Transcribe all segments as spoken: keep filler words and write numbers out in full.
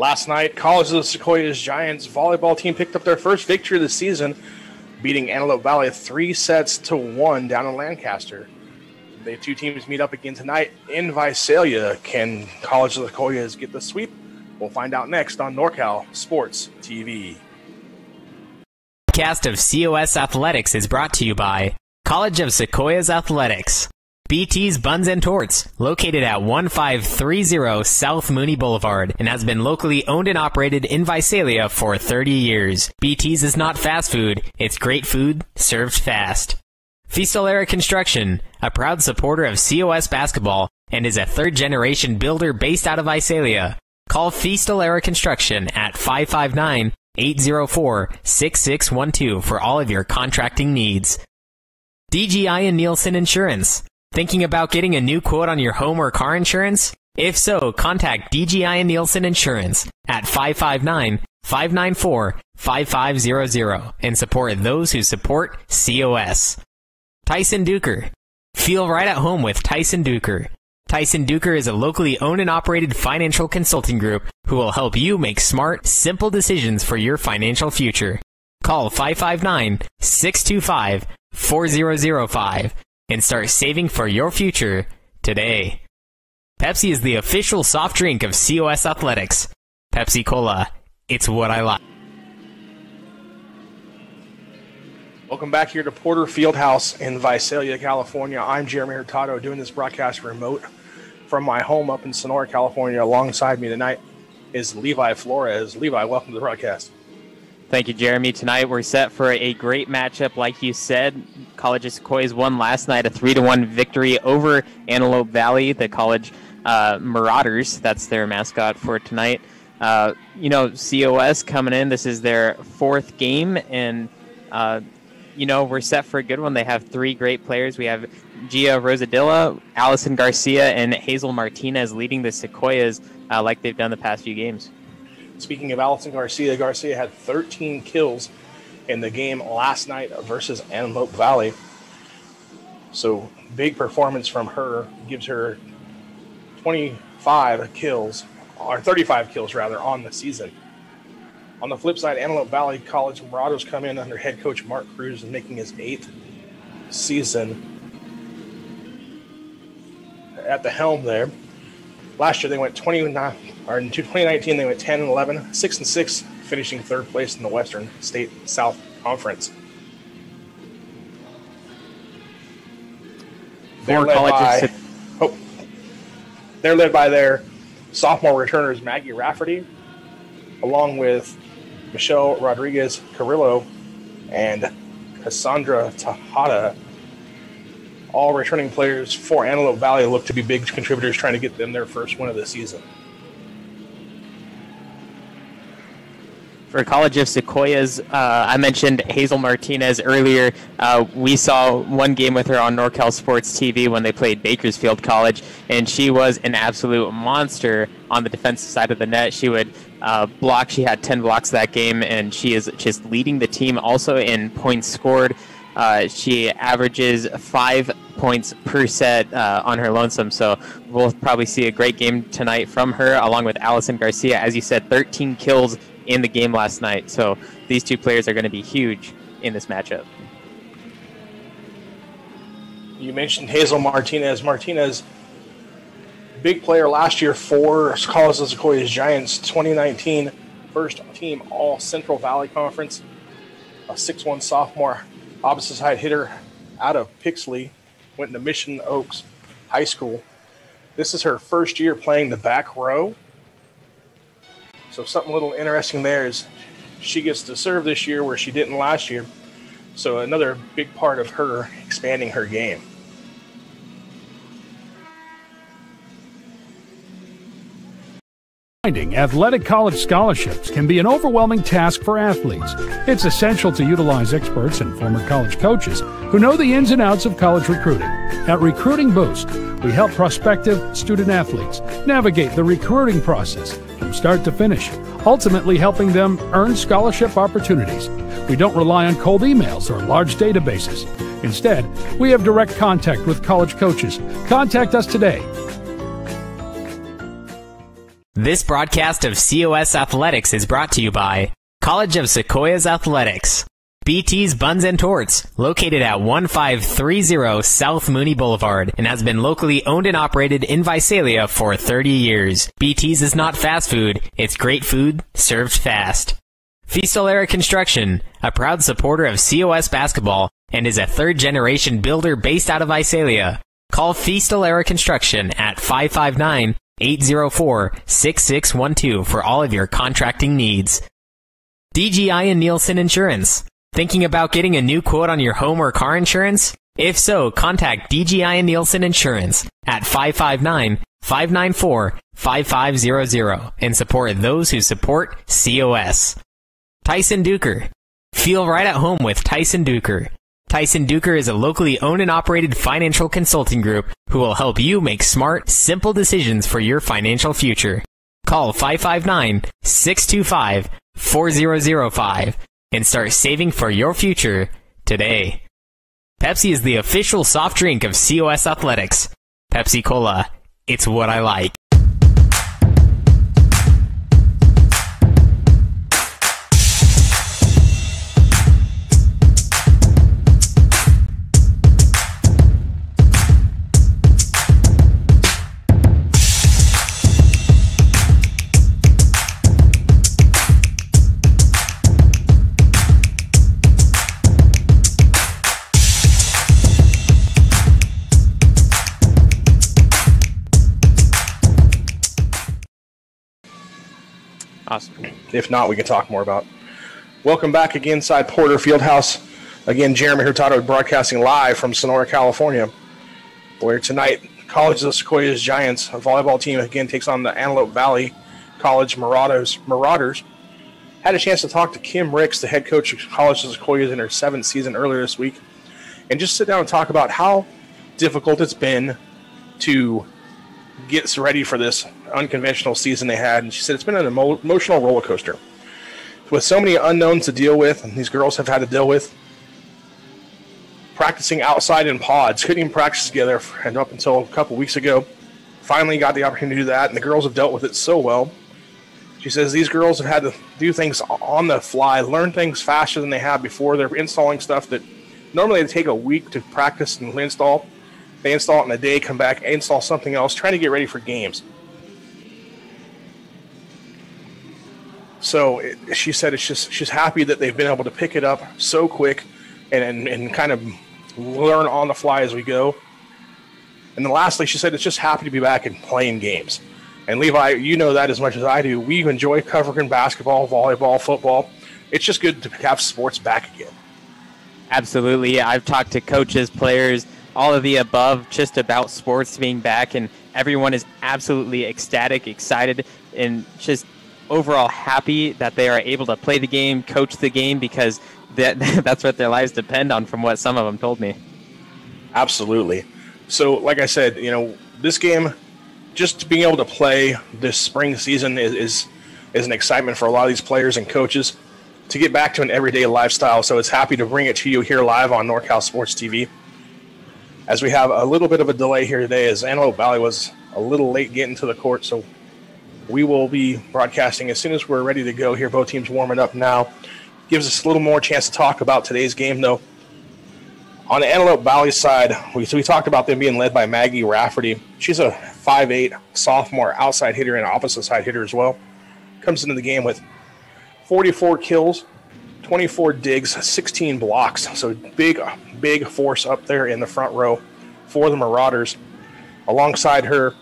Last night, College of the Sequoias Giants volleyball team picked up their first victory of the season, beating Antelope Valley three sets to one down in Lancaster. The two teams meet up again tonight in Visalia. Can College of the Sequoias get the sweep? We'll find out next on NorCal Sports T V. The cast of C O S Athletics is brought to you by College of Sequoias Athletics, B T's Buns and Torts, located at one five three zero South Mooney Boulevard, and has been locally owned and operated in Visalia for thirty years. B T's is not fast food, it's great food served fast. Festelera Construction, a proud supporter of C O S basketball and is a third-generation builder based out of Visalia. Call Festelera Construction at five five nine, eight zero four, six six one two for all of your contracting needs. D G I and Nielsen Insurance. Thinking about getting a new quote on your home or car insurance? If so, contact D G I and Nielsen Insurance at five five nine, five nine four, five five zero zero and support those who support C O S. Tyson Dooker. Feel right at home with Tyson Dooker. Tyson Dooker is a locally owned and operated financial consulting group who will help you make smart, simple decisions for your financial future. Call five five nine, six two five, four zero zero five. And start saving for your future today. Pepsi is the official soft drink of C O S Athletics. Pepsi Cola, it's what I like. Welcome back here to Porter Field House in Visalia, California. I'm Jeremy Hurtado doing this broadcast remote from my home up in Sonora, California. Alongside me tonight is Levi Flores. Levi, welcome to the broadcast. Thank you, Jeremy. Tonight we're set for a great matchup. Like you said, College of Sequoias won last night a three to one victory over Antelope Valley, the College uh, Marauders. That's their mascot for tonight. Uh, you know, C O S coming in. This is their fourth game, and, uh, you know, we're set for a good one. They have three great players. We have Gia Rosadilla, Allison Garcia, and Hazel Martinez leading the Sequoias uh, like they've done the past few games. Speaking of Allison Garcia, Garcia had thirteen kills in the game last night versus Antelope Valley. So big performance from her, gives her twenty-five kills, or thirty-five kills rather, on the season. On the flip side, Antelope Valley College Marauders come in under head coach Mark Cruz and making his eighth season at the helm there. Last year they went twenty-nine, or in twenty nineteen they went ten and eleven, six and six, finishing third place in the Western State South Conference. They're led by, oh, they're led by their sophomore returners Maggie Rafferty, along with Michelle Rodriguez-Carrillo and Cassandra Tejada. All returning players for Antelope Valley look to be big contributors, trying to get them their first win of the season. For College of Sequoias, uh, I mentioned Hazel Martinez earlier. Uh, we saw one game with her on NorCal Sports T V when they played Bakersfield College, and she was an absolute monster on the defensive side of the net. She would uh, block. She had ten blocks that game, and she is just leading the team also in points scored. Uh, she averages five points per set uh, on her lonesome, so we'll probably see a great game tonight from her, along with Allison Garcia. As you said, thirteen kills in the game last night, so these two players are going to be huge in this matchup. You mentioned Hazel Martinez. Martinez, big player last year for College of Sequoias Giants, twenty nineteen first team All Central Valley Conference, a six one sophomore. Opposite side hitter out of Pixley, went to Mission Oaks High School. This is her first year playing the back row. So something a little interesting there is she gets to serve this year where she didn't last year. So another big part of her expanding her game. Finding athletic college scholarships can be an overwhelming task for athletes. It's essential to utilize experts and former college coaches who know the ins and outs of college recruiting. At Recruiting Boost, we help prospective student athletes navigate the recruiting process from start to finish, ultimately helping them earn scholarship opportunities. We don't rely on cold emails or large databases. Instead, we have direct contact with college coaches. Contact us today. This broadcast of C O S Athletics is brought to you by College of Sequoias Athletics, B T's Buns and Torts, located at one five three zero South Mooney Boulevard and has been locally owned and operated in Visalia for thirty years. B T's is not fast food, it's great food served fast. Festelera Construction, a proud supporter of C O S basketball and is a third-generation builder based out of Visalia. Call Festelera Construction at five five nine, eight zero four, six six one two for all of your contracting needs. D G I and Nielsen Insurance. Thinking about getting a new quote on your home or car insurance? If so, contact D G I and Nielsen Insurance at five five nine, five nine four, five five zero zero and support those who support C O S. Tyson Dooker. Feel right at home with Tyson Dooker. Tyson Dooker is a locally owned and operated financial consulting group who will help you make smart, simple decisions for your financial future. Call five five nine, six two five, four zero zero five and start saving for your future today. Pepsi is the official soft drink of C O S Athletics. Pepsi Cola. It's what I like. Awesome. If not, we can talk more about. Welcome back again inside Porter Field House. Again, Jeremy Hurtado broadcasting live from Sonora, California, where tonight College of the Sequoias Giants, a volleyball team, again takes on the Antelope Valley College Marauders. Marauders had a chance to talk to Kim Ricks, the head coach of College of the Sequoias in her seventh season earlier this week, and just sit down and talk about how difficult it's been to get ready for this unconventional season they had. And she said it's been an emo emotional roller coaster with so many unknowns to deal with, and these girls have had to deal with practicing outside in pods, couldn't even practice together, and up until a couple weeks ago finally got the opportunity to do that, and the girls have dealt with it so well. She says these girls have had to do things on the fly, learn things faster than they have before. They're installing stuff that normally they take a week to practice and install. They install it in a day, come back, install something else, trying to get ready for games. So it, she said it's just she's happy that they've been able to pick it up so quick and, and, and kind of learn on the fly as we go. And then lastly, she said it's just happy to be back and playing games. And Levi, you know that as much as I do. We enjoy covering basketball, volleyball, football. It's just good to have sports back again. Absolutely. Yeah, I've talked to coaches, players, all of the above, just about sports being back, and everyone is absolutely ecstatic, excited, and just overall happy that they are able to play the game, coach the game, because that, that's what their lives depend on, from what some of them told me. Absolutely. So, like I said, you know, this game, just being able to play this spring season is, is, is an excitement for a lot of these players and coaches to get back to an everyday lifestyle. So it's happy to bring it to you here live on NorCal Sports T V. As we have a little bit of a delay here today, as Antelope Valley was a little late getting to the court, so we will be broadcasting as soon as we're ready to go here. Both teams warming up now. Gives us a little more chance to talk about today's game, though. On the Antelope Valley side, we, so we talked about them being led by Maggie Rafferty. She's a five eight sophomore outside hitter and opposite side hitter as well. Comes into the game with forty-four kills. twenty-four digs, sixteen blocks. So big, big force up there in the front row for the Marauders. Alongside her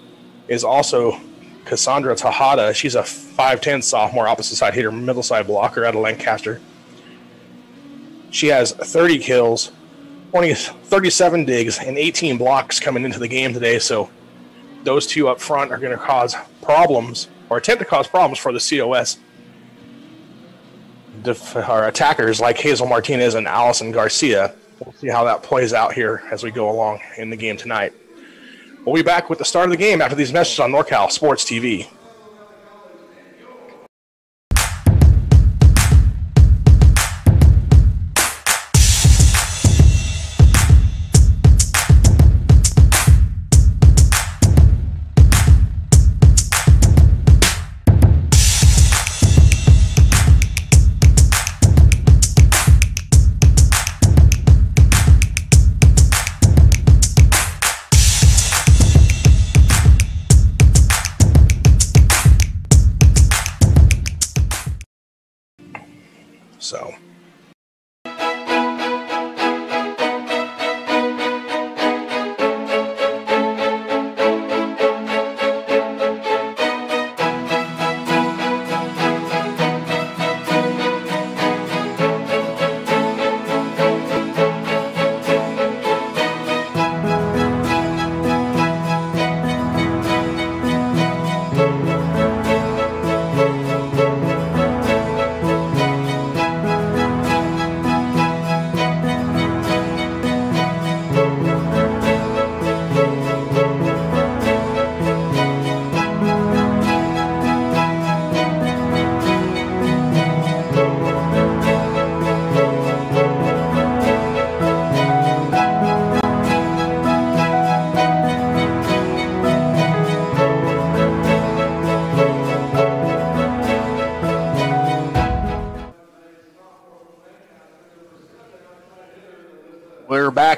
is also Cassandra Tejada. She's a five ten sophomore opposite side hitter, middle side blocker out of Lancaster. She has thirty kills, twenty, thirty-seven digs, and eighteen blocks coming into the game today. So those two up front are going to cause problems or attempt to cause problems for the C O S. Def- our attackers like Hazel Martinez and Allison Garcia. We'll see how that plays out here as we go along in the game tonight. We'll be back with the start of the game after these messages on NorCal Sports T V.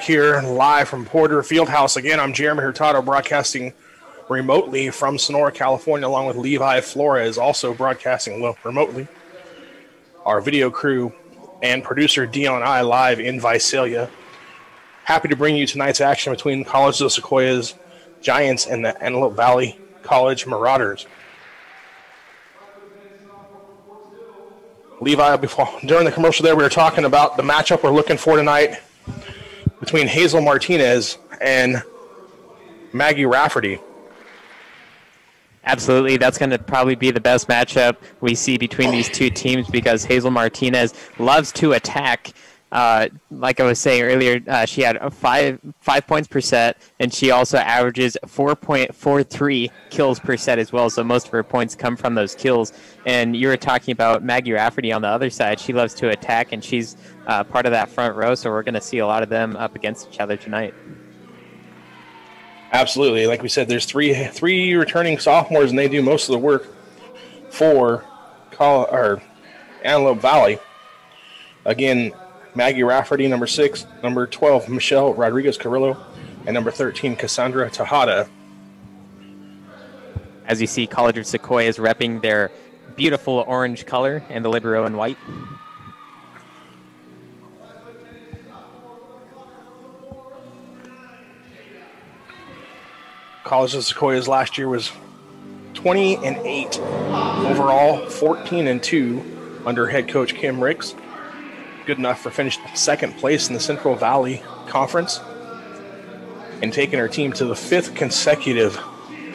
Here live from Porter Field House again. I'm Jeremy Hurtado, broadcasting remotely from Sonora, California, along with Levi Flores, also broadcasting remotely. Our video crew and producer Dion and I live in Visalia. Happy to bring you tonight's action between College of the Sequoias Giants and the Antelope Valley College Marauders. Levi, before during the commercial there, we were talking about the matchup we're looking for tonight between Hazel Martinez and Maggie Rafferty. Absolutely. That's going to probably be the best matchup we see between these two teams because Hazel Martinez loves to attack. Uh, like I was saying earlier, uh, she had five, five points per set, and she also averages four point four three kills per set as well, so most of her points come from those kills. And you were talking about Maggie Rafferty on the other side. She loves to attack, and she's uh, part of that front row, so we're going to see a lot of them up against each other tonight. Absolutely. Like we said, there's three three returning sophomores, and they do most of the work for Col- or Antelope Valley. Again, Maggie Rafferty, number six, number twelve, Michelle Rodriguez-Carrillo, and number thirteen, Cassandra Tejada. As you see, College of Sequoias repping their beautiful orange color and the Libero in white. College of Sequoias last year was twenty and eight overall, fourteen and two under head coach Kim Ricks. Good enough for finished second place in the Central Valley Conference and taking her team to the fifth consecutive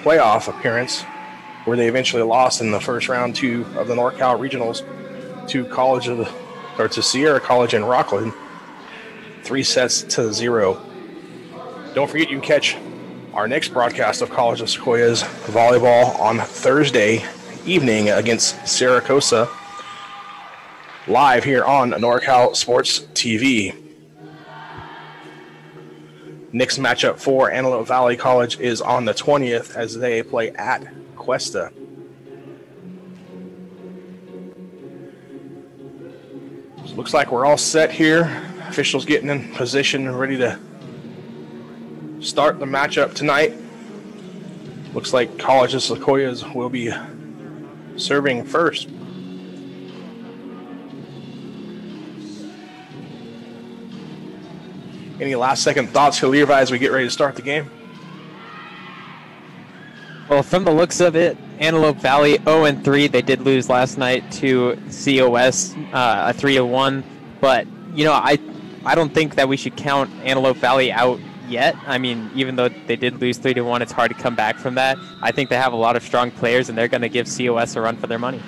playoff appearance, where they eventually lost in the first round two of the NorCal Regionals to College of the, or to Sierra College in Rockland, three sets to zero. Don't forget you can catch our next broadcast of College of Sequoias volleyball on Thursday evening against Saracosa, live here on NorCal Sports T V. Next matchup for Antelope Valley College is on the twentieth as they play at Cuesta. So looks like we're all set here. Officials getting in position, ready to start the matchup tonight. Looks like College of Sequoias will be serving first. Any last-second thoughts, Levi, as we get ready to start the game? Well, from the looks of it, Antelope Valley oh and three. They did lose last night to C O S, uh, a three to one. But, you know, I I don't think that we should count Antelope Valley out yet. I mean, even though they did lose three to one, it's hard to come back from that. I think they have a lot of strong players, and they're going to give C O S a run for their money.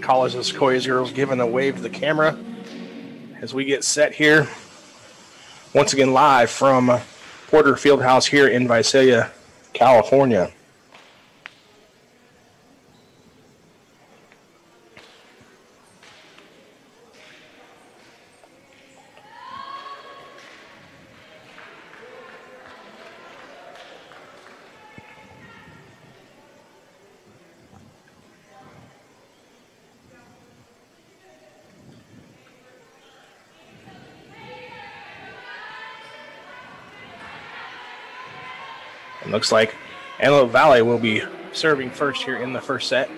College of Sequoias girls giving a wave to the camera as we get set here. Once again, live from Porter Field House here in Visalia, California. Looks like Antelope Valley will be serving first here in the first set.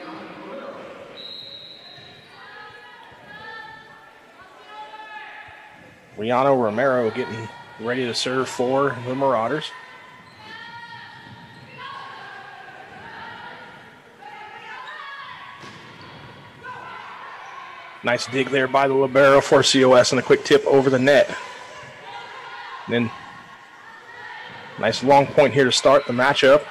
Rihanna Romero getting ready to serve for the Marauders. Nice dig there by the libero for C O S and a quick tip over the net. Then nice long point here to start the matchup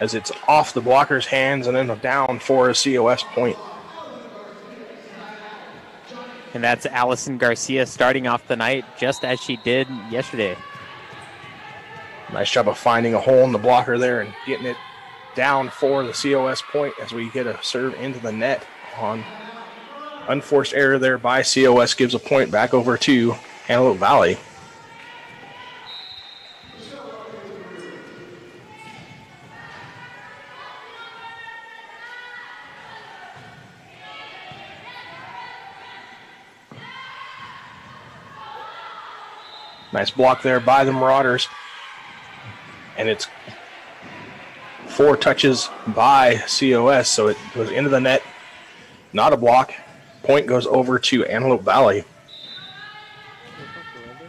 as it's off the blocker's hands and then down for a C O S point. And that's Allison Garcia starting off the night just as she did yesterday. Nice job of finding a hole in the blocker there and getting it down for the C O S point as we get a serve into the net on unforced error there by C O S. Gives a point back over to Antelope Valley. Nice block there by the Marauders. And it's four touches by C O S, so it goes into the net. Not a block. Point goes over to Antelope Valley.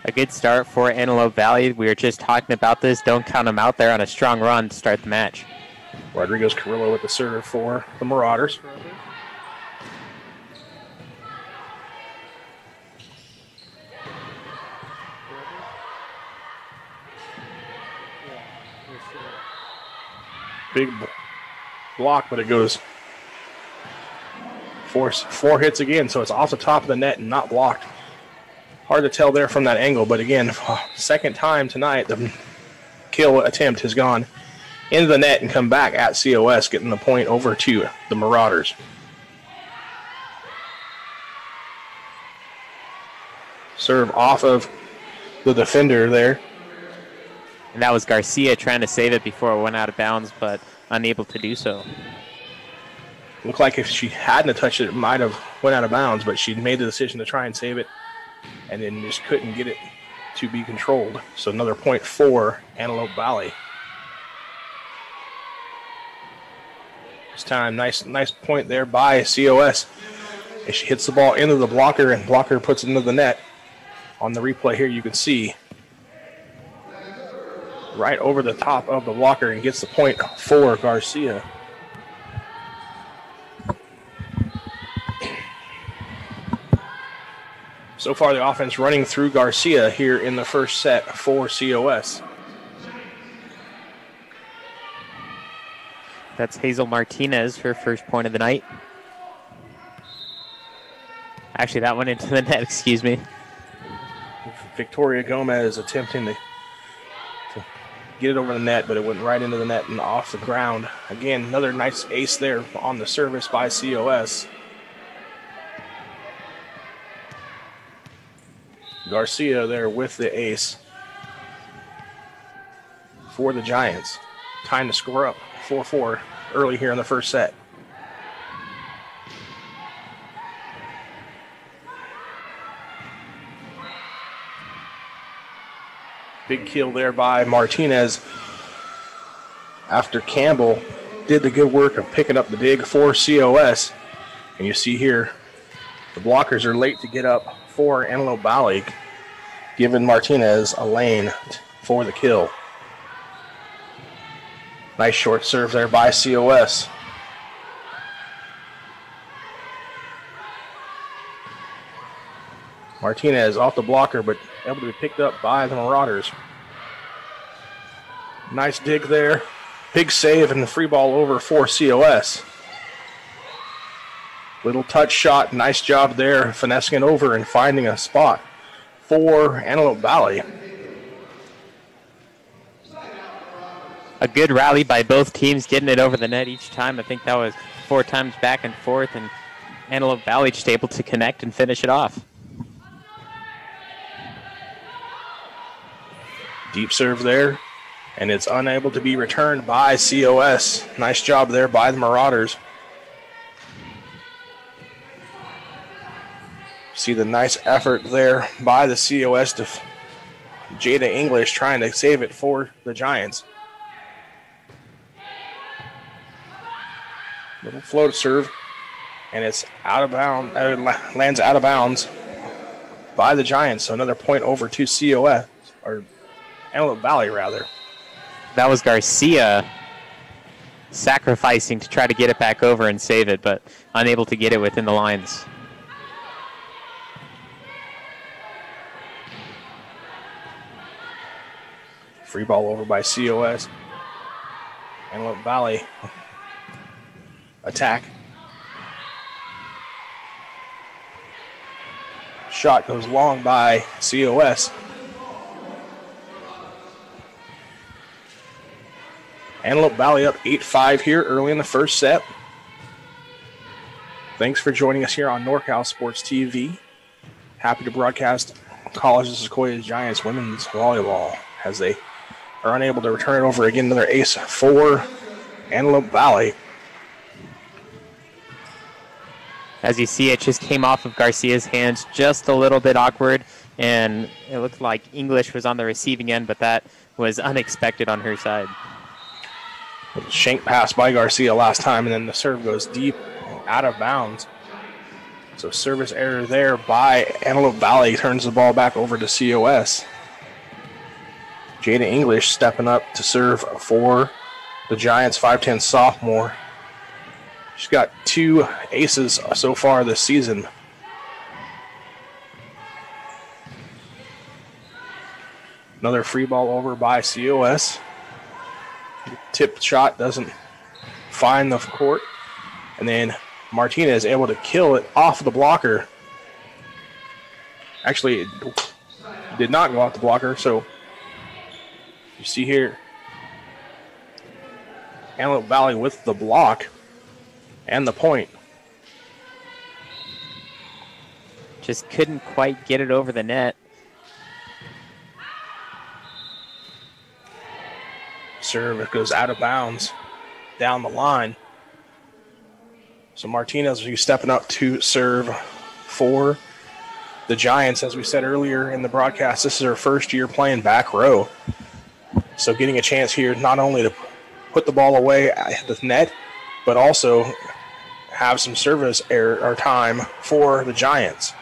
A good start for Antelope Valley. We were just talking about this. Don't count them out there on a strong run to start the match. Rodriguez-Carrillo with the serve for the Marauders. Big block, but it goes four, four hits again, so it's off the top of the net and not blocked. Hard to tell there from that angle, but again, second time tonight, the kill attempt has gone into the net and come back at C O S, getting the point over to the Marauders. Serve off of the defender there. And that was Garcia trying to save it before it went out of bounds, but unable to do so. Looked like if she hadn't touched it, it might have went out of bounds, but she made the decision to try and save it and then just couldn't get it to be controlled. So another point for Antelope Valley. This time, nice, nice point there by C O S. As she hits the ball into the blocker, and blocker puts it into the net. On the replay here, you can see right over the top of the blocker and gets the point for Garcia. So far, the offense running through Garcia here in the first set for C O S. That's Hazel Martinez, her first point of the night. Actually, that went into the net, excuse me. Victoria Gomez attempting to get it over the net, but it went right into the net and off the ground. Again, another nice ace there on the service by C O S. Garcia there with the ace for the Giants. Time to score up four four early here in the first set. Big kill there by Martinez after Campbell did the good work of picking up the dig for C O S. And you see here, the blockers are late to get up for Antelope Valley, giving Martinez a lane for the kill. Nice short serve there by C O S. Martinez off the blocker, but able to be picked up by the Marauders. Nice dig there. Big save and the free ball over for C O S. Little touch shot. Nice job there, finessing it over and finding a spot for Antelope Valley. A good rally by both teams, getting it over the net each time. I think that was four times back and forth, and Antelope Valley just able to connect and finish it off. Deep serve there, and it's unable to be returned by C O S. Nice job there by the Marauders. See the nice effort there by the C O S to Jada English trying to save it for the Giants. Little float serve, and it's out of bounds, lands out of bounds by the Giants. So another point over to C O S, or Antelope Valley, rather. That was Garcia sacrificing to try to get it back over and save it, but unable to get it within the lines. Free ball over by C O S. Antelope Valley attack. Shot goes long by C O S. Antelope Valley up eight five here early in the first set. Thanks for joining us here on NorCal Sports T V. Happy to broadcast College of the Sequoias Giants women's volleyball as they are unable to return it over again. Another ace for Antelope Valley. As you see, it just came off of Garcia's hands just a little bit awkward, and it looked like English was on the receiving end, but that was unexpected on her side. Shank pass by Garcia last time, and then the serve goes deep out of bounds. So service error there by Antelope Valley turns the ball back over to C O S. Jada English stepping up to serve for the Giants, five ten sophomore. She's got two aces so far this season. Another free ball over by C O S. Tip shot doesn't find the court, and then Martinez able to kill it off the blocker. Actually, it did not go off the blocker, so you see here Antelope Valley with the block and the point. Just couldn't quite get it over the net. Serve, it goes out of bounds down the line. So Martinez will be stepping up to serve for the Giants. As we said earlier in the broadcast, this is her first year playing back row, so getting a chance here not only to put the ball away at the net, but also have some service error or time for the Giants.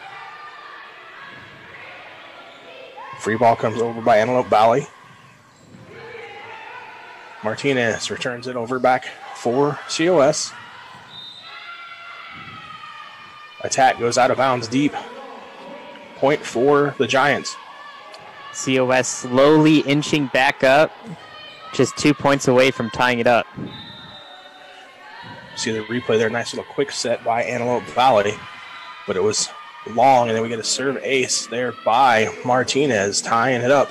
Free ball comes over by Antelope Valley. Martinez returns it over back for C O S. Attack goes out of bounds deep. Point for the Giants. C O S slowly inching back up, just two points away from tying it up. See the replay there. Nice little quick set by Antelope Valley, but it was long, and then we get a serve ace there by Martinez, tying it up.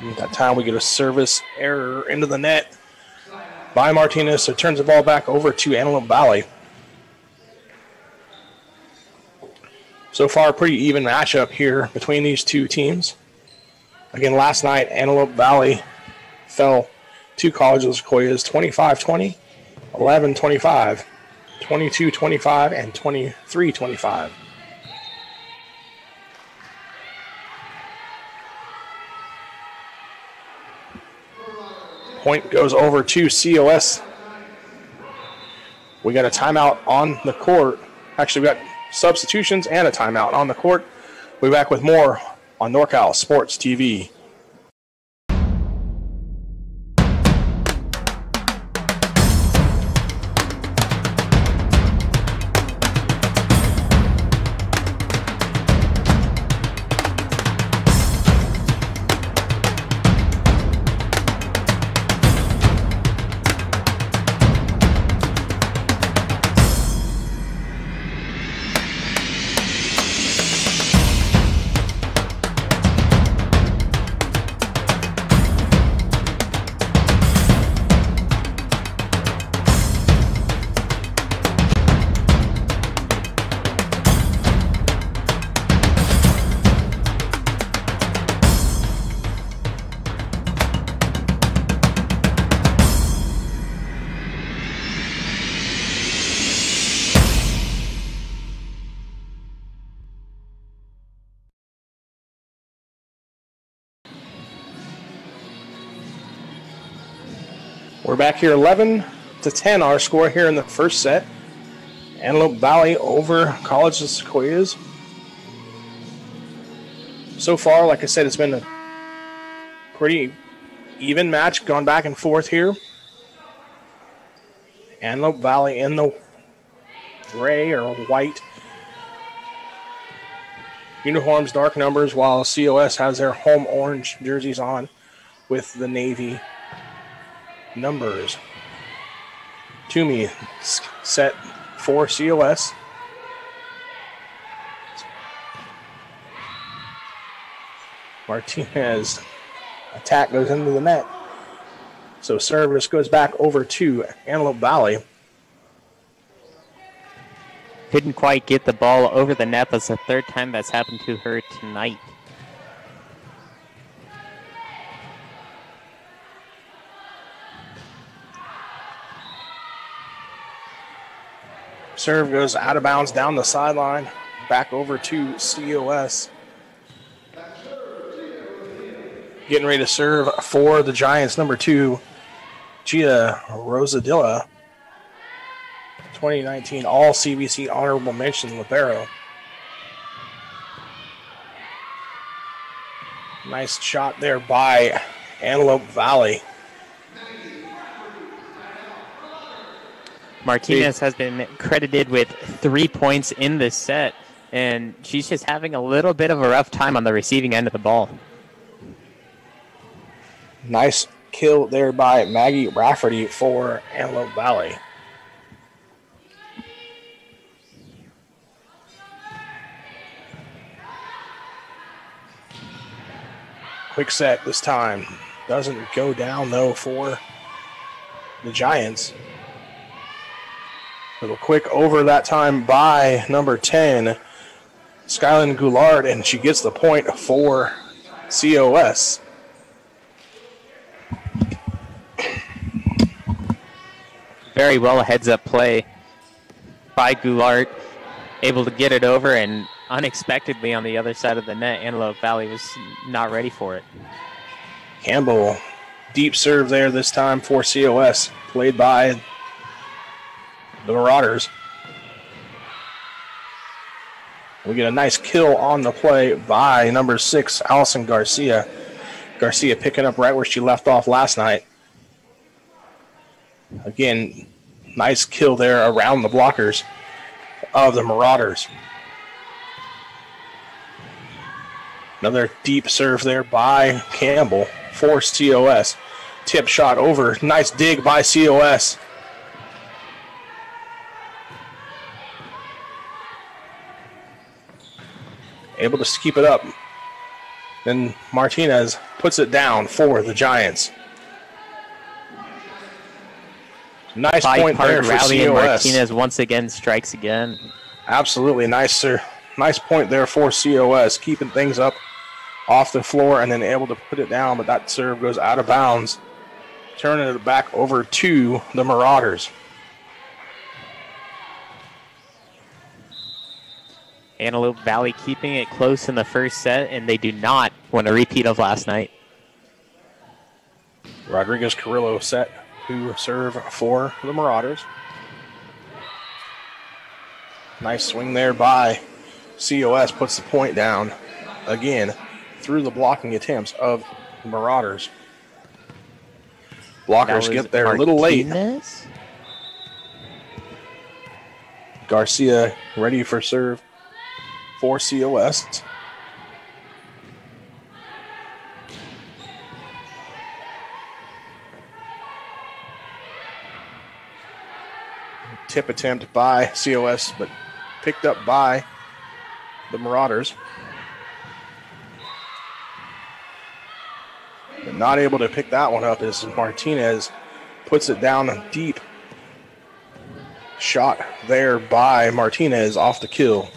At that time, we get a service error into the net by Martinez, so turns the ball back over to Antelope Valley. So far, a pretty even matchup here between these two teams. Again, last night, Antelope Valley fell to College of the Sequoias twenty-five twenty, eleven twenty-five, twenty-two twenty-five, and twenty-three twenty-five. Point goes over to C O S. We got a timeout on the court Actually, we got substitutions and a timeout on the court. We'll be back with more on NorCal Sports T V. We're back here, eleven to ten, our score here in the first set. Antelope Valley over College of the Sequoias. So far, like I said, it's been a pretty even match, gone back and forth here. Antelope Valley in the gray or white uniforms, dark numbers, while C O S has their home orange jerseys on with the navy numbers. Toomey set for C O S. Martinez attack goes into the net. So service goes back over to Antelope Valley. Couldn't quite get the ball over the net. That's the third time that's happened to her tonight. Serve goes out of bounds down the sideline, back over to C O S. Getting ready to serve for the Giants, number two, Gia Rosadilla, twenty nineteen All-C B C Honorable Mention libero. Nice shot there by Antelope Valley. Martinez has been credited with three points in this set, and she's just having a little bit of a rough time on the receiving end of the ball. Nice kill there by Maggie Rafferty for Antelope Valley. Quick set this time. Doesn't go down, though, for the Giants. Little quick over that time by number ten, Skylyn Goulart, and she gets the point for C O S. Very well heads-up play by Goulart, able to get it over, and unexpectedly on the other side of the net, Antelope Valley was not ready for it. Campbell, deep serve there this time for C O S, played by the Marauders. We get a nice kill on the play by number six, Allison Garcia. Garcia picking up right where she left off last night. Again, nice kill there around the blockers of the Marauders. Another deep serve there by Campbell for C O S. Tip shot over. Nice dig by C O S. Able to keep it up. Then Martinez puts it down for the Giants. Nice point there for C O S. And Martinez once again strikes again. Absolutely nice, sir. Nice point there for C O S, keeping things up off the floor and then able to put it down, but that serve goes out of bounds, turning it back over to the Marauders. Antelope Valley keeping it close in the first set, and they do not want a repeat of last night. Rodriguez-Carrillo set to serve for the Marauders. Nice swing there by C O S, puts the point down again through the blocking attempts of Marauders. Blockers get there Martinez. a little late. Garcia ready for serve for C O S. Tip attempt by C O S, but picked up by the Marauders. But not able to pick that one up as Martinez puts it down a deep shot there by Martinez off the kill.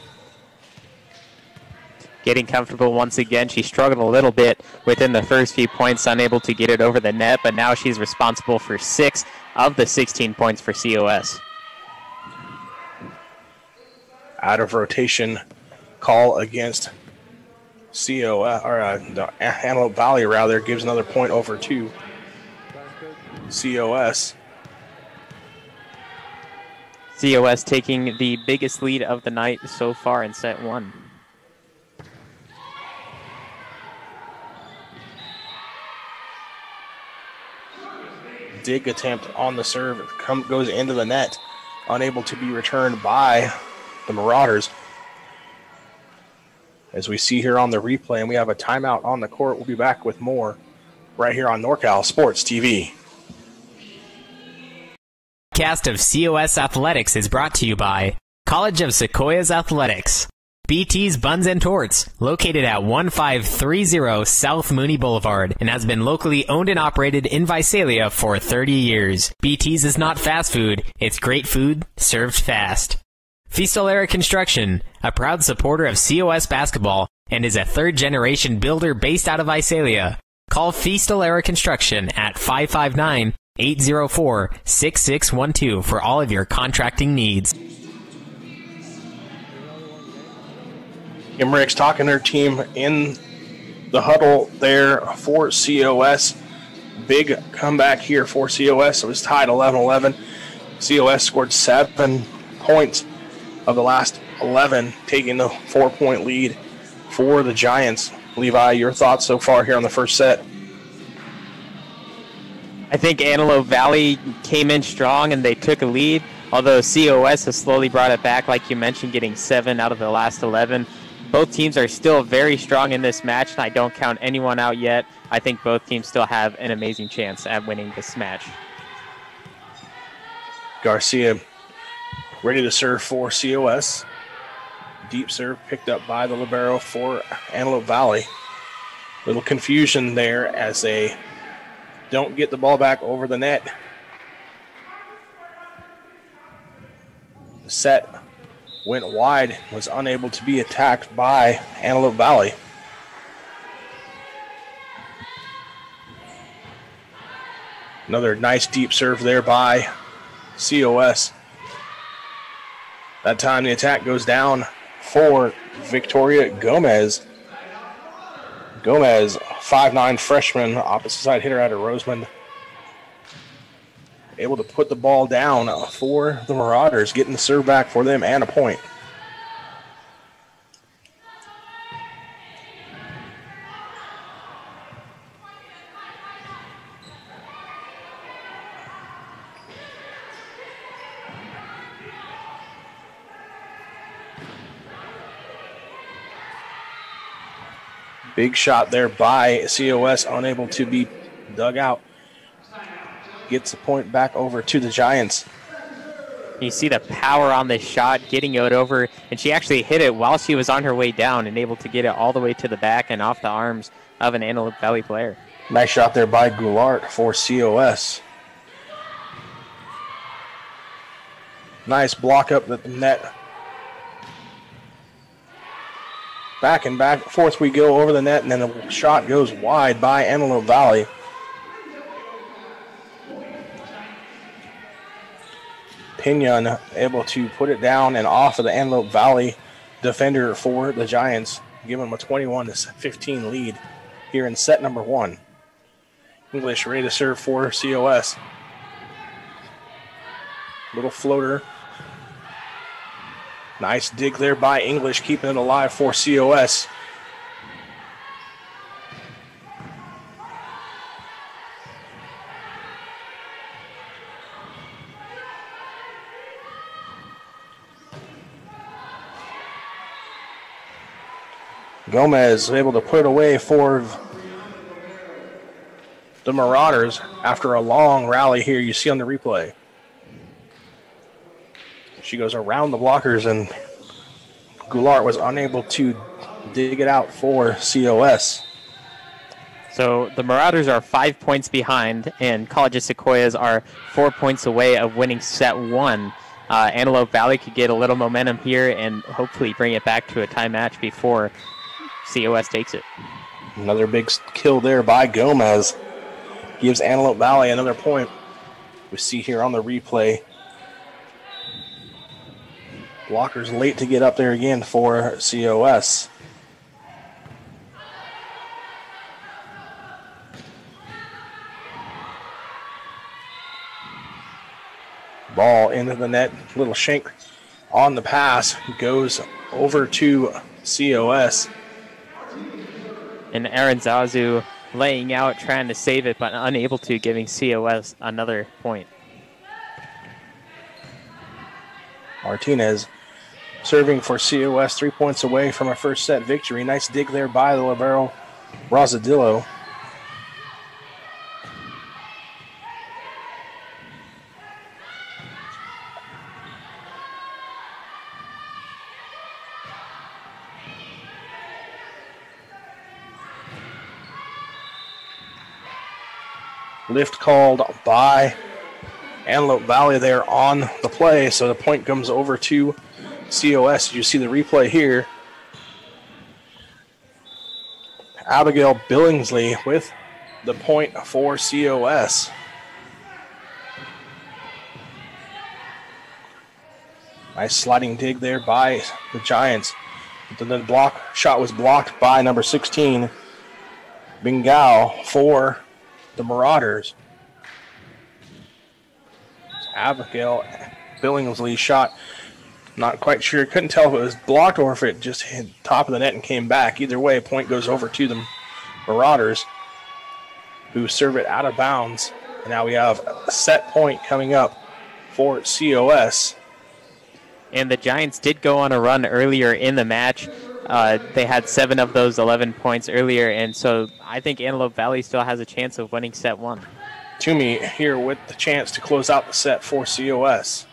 Getting comfortable once again. She struggled a little bit within the first few points, unable to get it over the net, but now she's responsible for six of the sixteen points for C O S. Out of rotation call against C O, uh, or uh, the Antelope Valley rather, gives another point over to C O S. C O S taking the biggest lead of the night so far in set one. Dig attempt on the serve come, goes into the net, unable to be returned by the Marauders. As we see here on the replay, and we have a timeout on the court. We'll be back with more right here on NorCal Sports T V. The cast of C O S Athletics is brought to you by College of Sequoias Athletics, B T's Buns and Torts, located at one five three zero South Mooney Boulevard, and has been locally owned and operated in Visalia for thirty years. B T's is not fast food, it's great food served fast. Festelera Construction, a proud supporter of C O S basketball and is a third-generation builder based out of Visalia. Call Festelera Construction at five five nine, eight zero four, six six one two for all of your contracting needs. Kim Ricks talking her team in the huddle there for C O S. Big comeback here for C O S. It was tied eleven eleven. C O S scored seven points of the last eleven, taking the four-point lead for the Giants. Levi, your thoughts so far here on the first set? I think Antelope Valley came in strong and they took a lead, although C O S has slowly brought it back, like you mentioned, getting seven out of the last eleven. Both teams are still very strong in this match, and I don't count anyone out yet. I think both teams still have an amazing chance at winning this match. Garcia ready to serve for C O S. Deep serve picked up by the libero for Antelope Valley. Little confusion there as they don't get the ball back over the net. The set went wide, was unable to be attacked by Antelope Valley. Another nice deep serve there by C O S. That time the attack goes down for Victoria Gomez. Gomez, five nine freshman, opposite side hitter out of Roseland. Able to put the ball down for the Marauders, getting the serve back for them and a point. Big shot there by C O S, unable to be dug out. Gets the point back over to the Giants. You see the power on this shot, getting it over, and she actually hit it while she was on her way down and able to get it all the way to the back and off the arms of an Antelope Valley player. Nice shot there by Goulart for C O S. Nice block up at the net. Back and back, forth we go over the net, and then the shot goes wide by Antelope Valley. Pinion able to put it down and off of the Antelope Valley defender for the Giants, giving them a twenty-one to fifteen lead here in set number one. English ready to serve for C O S. Little floater. Nice dig there by English, keeping it alive for C O S. Gomez was able to put it away for the Marauders after a long rally here. You see on the replay. She goes around the blockers, and Goulart was unable to dig it out for C O S. So the Marauders are five points behind, and College of Sequoias are four points away of winning set one. Uh, Antelope Valley could get a little momentum here and hopefully bring it back to a tie match before C O S takes it. Another big kill there by Gomez. Gives Antelope Valley another point. We see here on the replay. Blockers late to get up there again for C O S. Ball into the net. Little shank on the pass. Goes over to C O S. And Aaron Zazu laying out, trying to save it, but unable to, giving C O S another point. Martinez serving for C O S, three points away from a first set victory. Nice dig there by the libero, Rosadillo. Lift called by Antelope Valley there on the play, so the point comes over to C O S. You see the replay here. Abigail Billingsley with the point for C O S. Nice sliding dig there by the Giants. The block shot was blocked by number sixteen, Bingao, for the Marauders. Abigail Billingsley shot, not quite sure, couldn't tell if it was blocked or if it just hit the top of the net and came back. Either way, a point goes over to the Marauders, who serve it out of bounds. And now we have a set point coming up for C O S. And the Giants did go on a run earlier in the match. Uh, they had seven of those eleven points earlier, and so I think Antelope Valley still has a chance of winning set one. Toomey here with the chance to close out the set for C O S.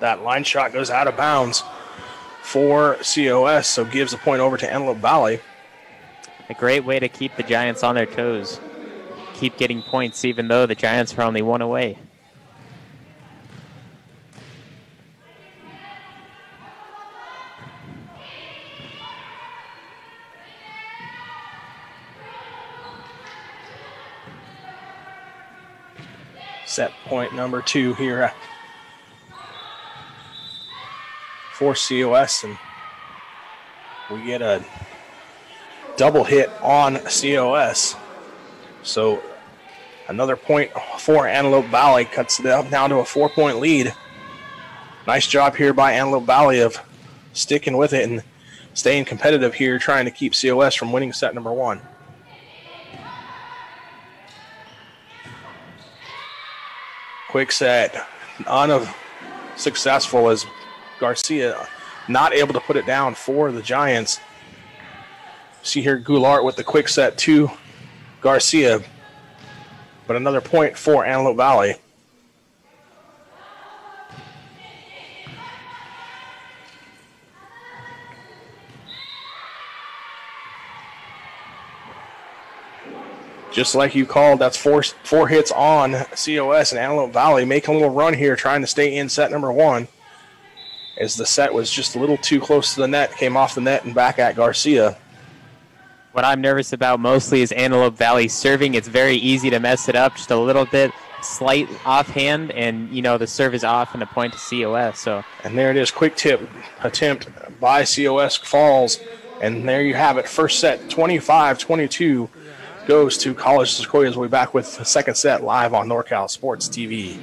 That line shot goes out of bounds for C O S, so gives the point over to Antelope Valley. A great way to keep the Giants on their toes. Keep getting points even though the Giants are only one away. Set point number two here for C O S, and we get a double hit on C O S. So another point for Antelope Valley, cuts it up now to a four-point lead. Nice job here by Antelope Valley of sticking with it and staying competitive here, trying to keep C O S from winning set number one. Quick set, unsuccessful as Garcia not able to put it down for the Giants. See here Goulart with the quick set to Garcia, but another point for Antelope Valley. Just like you called, that's four, four hits on C O S, and Antelope Valley making a little run here, trying to stay in set number one, as the set was just a little too close to the net, came off the net and back at Garcia. What I'm nervous about mostly is Antelope Valley serving. It's very easy to mess it up just a little bit, slight offhand, and, you know, the serve is off and a point to C O S. So. And there it is, quick tip attempt by C O S falls And there you have it. First set, twenty-five twenty-two, goes to College of the Sequoias. We'll be back with the second set live on NorCal Sports T V.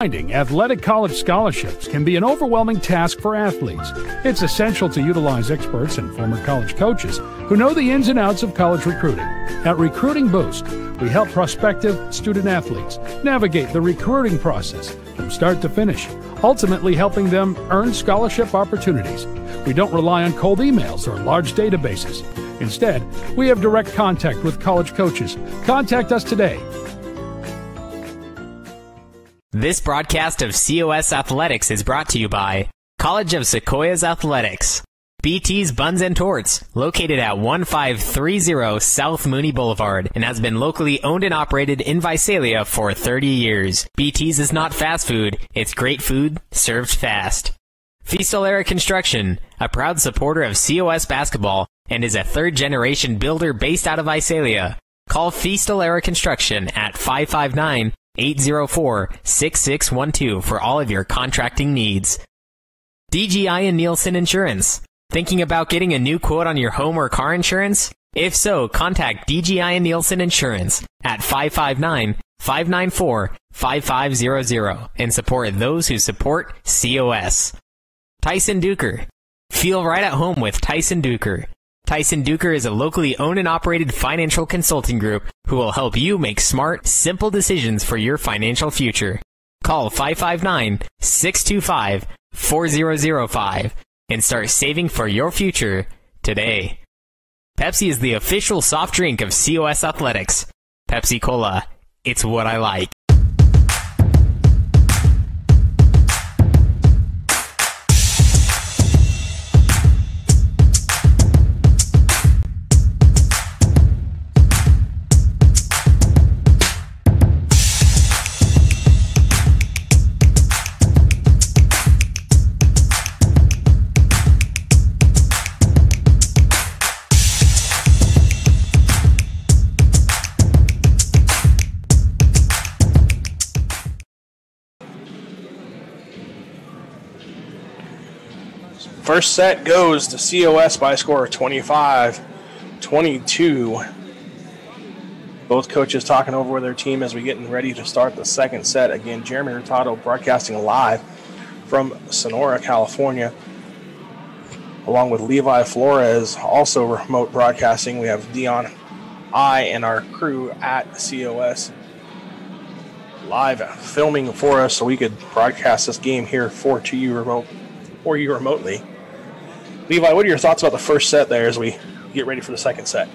Finding athletic college scholarships can be an overwhelming task for athletes. It's essential to utilize experts and former college coaches who know the ins and outs of college recruiting. At Recruiting Boost, we help prospective student athletes navigate the recruiting process from start to finish, ultimately helping them earn scholarship opportunities. We don't rely on cold emails or large databases. Instead, we have direct contact with college coaches. Contact us today. This broadcast of C O S Athletics is brought to you by College of Sequoias Athletics, B T's Buns and Torts, located at fifteen thirty South Mooney Boulevard, and has been locally owned and operated in Visalia for thirty years. B T's is not fast food, it's great food served fast. Festelera Construction, a proud supporter of C O S basketball and is a third-generation builder based out of Visalia. Call Festelera Construction at five five nine, five five nine- eight zero four, six six one two for all of your contracting needs. D G I and Nielsen Insurance. Thinking about getting a new quote on your home or car insurance? If so, contact D G I and Nielsen Insurance at five five nine, five nine four, five five zero zero and support those who support C O S. Tyson Dooker. Feel right at home with Tyson Dooker. Tyson Dooker is a locally owned and operated financial consulting group who will help you make smart, simple decisions for your financial future. Call five five nine, six two five, four zero zero five and start saving for your future today. Pepsi is the official soft drink of C O S Athletics. Pepsi Cola, it's what I like. First set goes to C O S by a score of twenty-five twenty-two. Both coaches talking over with their team as we getting ready to start the second set. Again, Jeremy Hurtado broadcasting live from Sonora, California, along with Levi Flores, also remote broadcasting. We have Dion, I, and our crew at C O S live filming for us so we could broadcast this game here for to you remote or you remotely. Levi, what are your thoughts about the first set there as we get ready for the second set?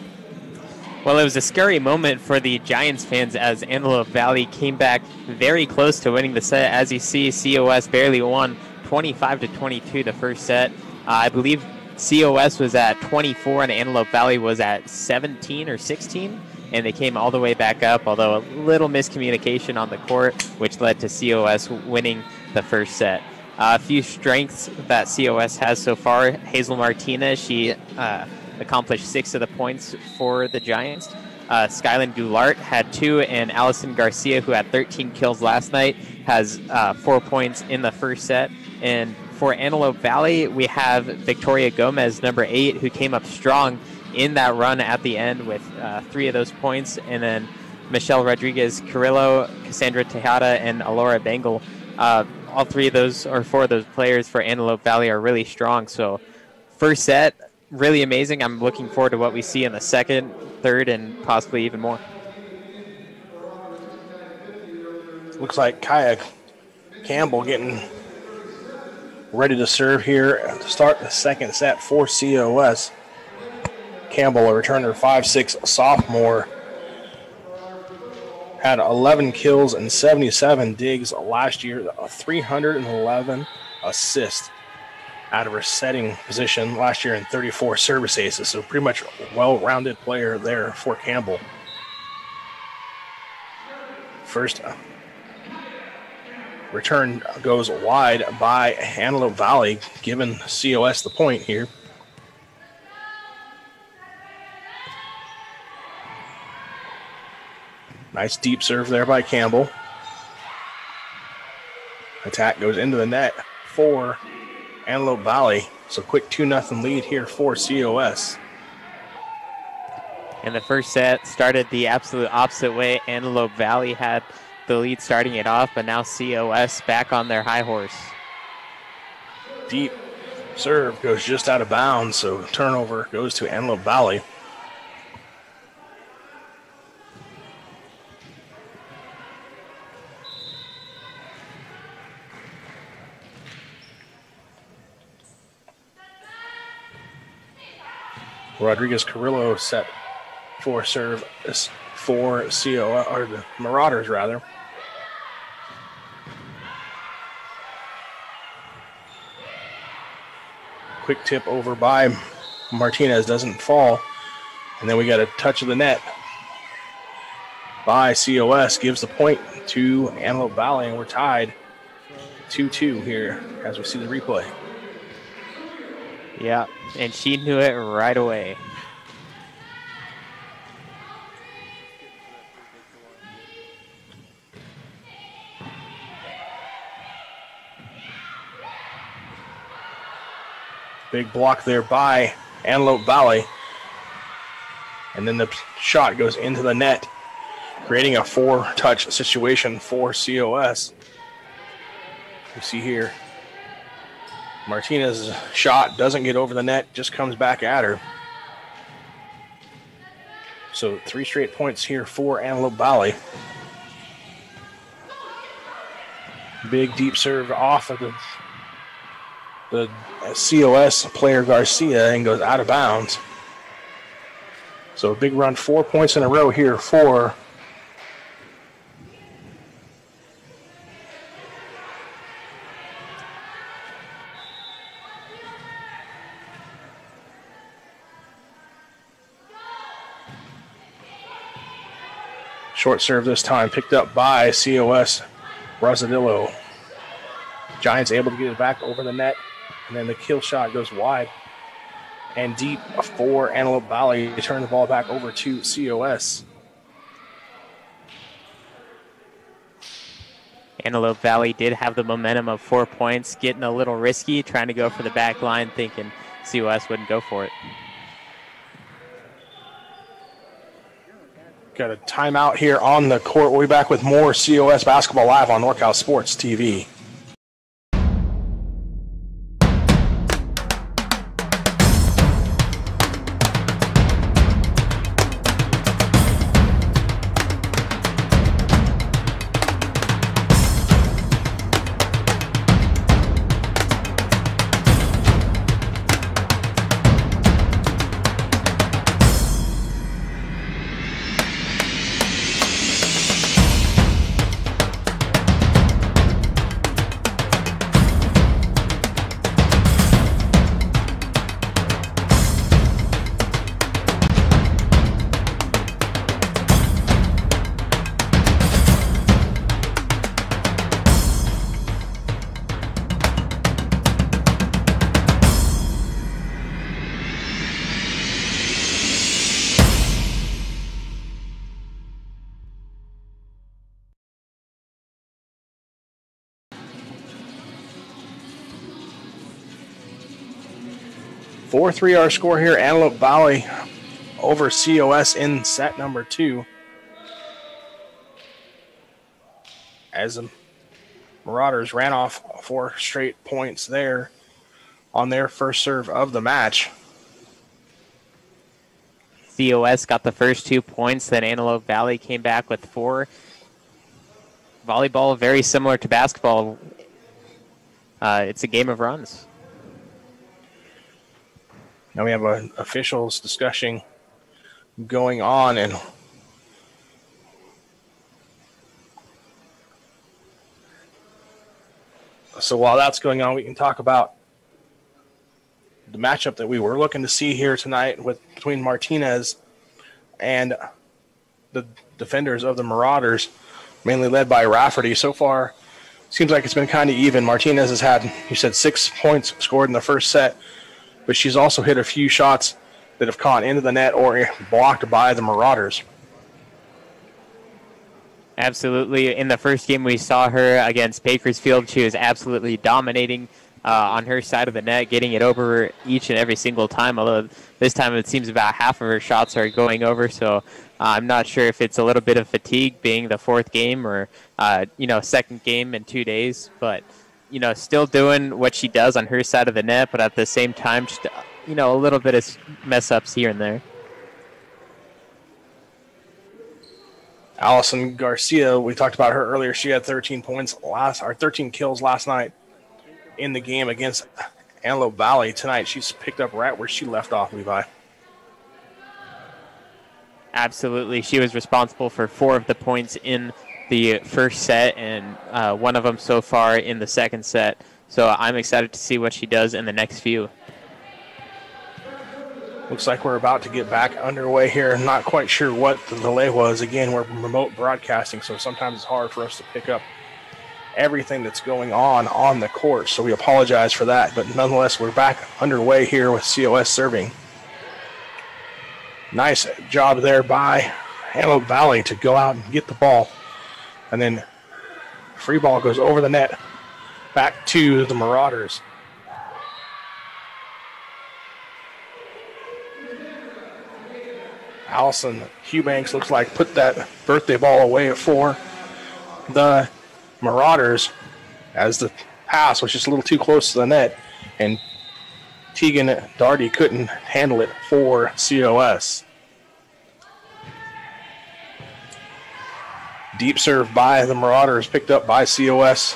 Well, it was a scary moment for the Giants fans as Antelope Valley came back very close to winning the set. As you see, C O S barely won twenty-five to twenty-two the first set. Uh, I believe C O S was at twenty-four and Antelope Valley was at seventeen or sixteen, and they came all the way back up, although a little miscommunication on the court, which led to C O S winning the first set. Uh, a few strengths that C O S has so far. Hazel Martinez, she uh, accomplished six of the points for the Giants. Uh, Skylyn Goulart had two, and Allison Garcia, who had thirteen kills last night, has uh, four points in the first set. And for Antelope Valley, we have Victoria Gomez, number eight, who came up strong in that run at the end with uh, three of those points. And then Michelle Rodriguez-Carrillo, Cassandra Tejada, and Alora Bengal. Uh, all three of those, or four of those players for Antelope Valley are really strong. So first set, really amazing. I'm looking forward to what we see in the second, third, and possibly even more. Looks like Kaya Campbell getting ready to serve here to start the second set for C O S. Campbell, a returner, five six sophomore, had eleven kills and seventy-seven digs last year, three hundred eleven assists out of her setting position last year and thirty-four service aces. So pretty much well-rounded player there for Campbell. First return goes wide by Antelope Valley, giving C O S the point here. Nice deep serve there by Campbell. Attack goes into the net for Antelope Valley. So quick two nothing lead here for C O S. And the first set started the absolute opposite way. Antelope Valley had the lead starting it off, but now C O S back on their high horse. Deep serve goes just out of bounds, so turnover goes to Antelope Valley. Rodriguez-Carrillo set for serve for C O, or the Marauders rather. Quick tip over by Martinez, doesn't fall. And then we got a touch of the net by C O S, gives the point to Antelope Valley, and we're tied two two here as we see the replay. Yeah, and she knew it right away. Big block there by Antelope Valley. And then the shot goes into the net, creating a four-touch situation for C O S. You see here, Martinez's shot doesn't get over the net, just comes back at her. So three straight points here for Antelope Valley. Big deep serve off of the the C O S player Garcia and goes out of bounds. So a big run, four points in a row here for short serve this time, picked up by C O S Rosadillo. Giants able to get it back over the net. And then the kill shot goes wide and deep for Antelope Valley. They turn the ball back over to C O S. Antelope Valley did have the momentum of four points, getting a little risky, trying to go for the back line, thinking C O S wouldn't go for it. Got a timeout here on the court. We'll be back with more C O S basketball live on NorCal Sports T V. four three our score here. Antelope Valley over C O S in set number two. As the Marauders ran off four straight points there on their first serve of the match. C O S got the first two points, then Antelope Valley came back with four. Volleyball, very similar to basketball. Uh, it's a game of runs. Now we have an officials discussion going on, and so while that's going on, we can talk about the matchup that we were looking to see here tonight with between Martinez and the defenders of the Marauders, mainly led by Rafferty. So far, seems like it's been kind of even. Martinez has had, you said, six points scored in the first set, but she's also hit a few shots that have caught into the net or blocked by the Marauders. Absolutely. In the first game we saw her against Bakersfield, she was absolutely dominating uh, on her side of the net, getting it over each and every single time, although this time it seems about half of her shots are going over, so uh, I'm not sure if it's a little bit of fatigue being the fourth game or, uh, you know, second game in two days, but, you know, still doing what she does on her side of the net, but at the same time, just, you know, a little bit of mess-ups here and there. Allison Garcia, we talked about her earlier. She had thirteen points last, or thirteen kills last night in the game against Antelope Valley. Tonight, she's picked up right where she left off, Levi. Absolutely. She was responsible for four of the points in the first set and uh, one of them so far in the second set. So I'm excited to see what she does in the next few. Looks like we're about to get back underway here. I'm not quite sure what the delay was. Again, we're remote broadcasting, so sometimes it's hard for us to pick up everything that's going on on the court, so we apologize for that. But nonetheless, we're back underway here with C O S serving. Nice job there by Antelope Valley to go out and get the ball. And then free ball goes over the net back to the Marauders. Allison Eubanks looks like put that birthday ball away for the Marauders as the pass was just a little too close to the net, and Tegan Darty couldn't handle it for C O S. Deep serve by the Marauders, picked up by C O S.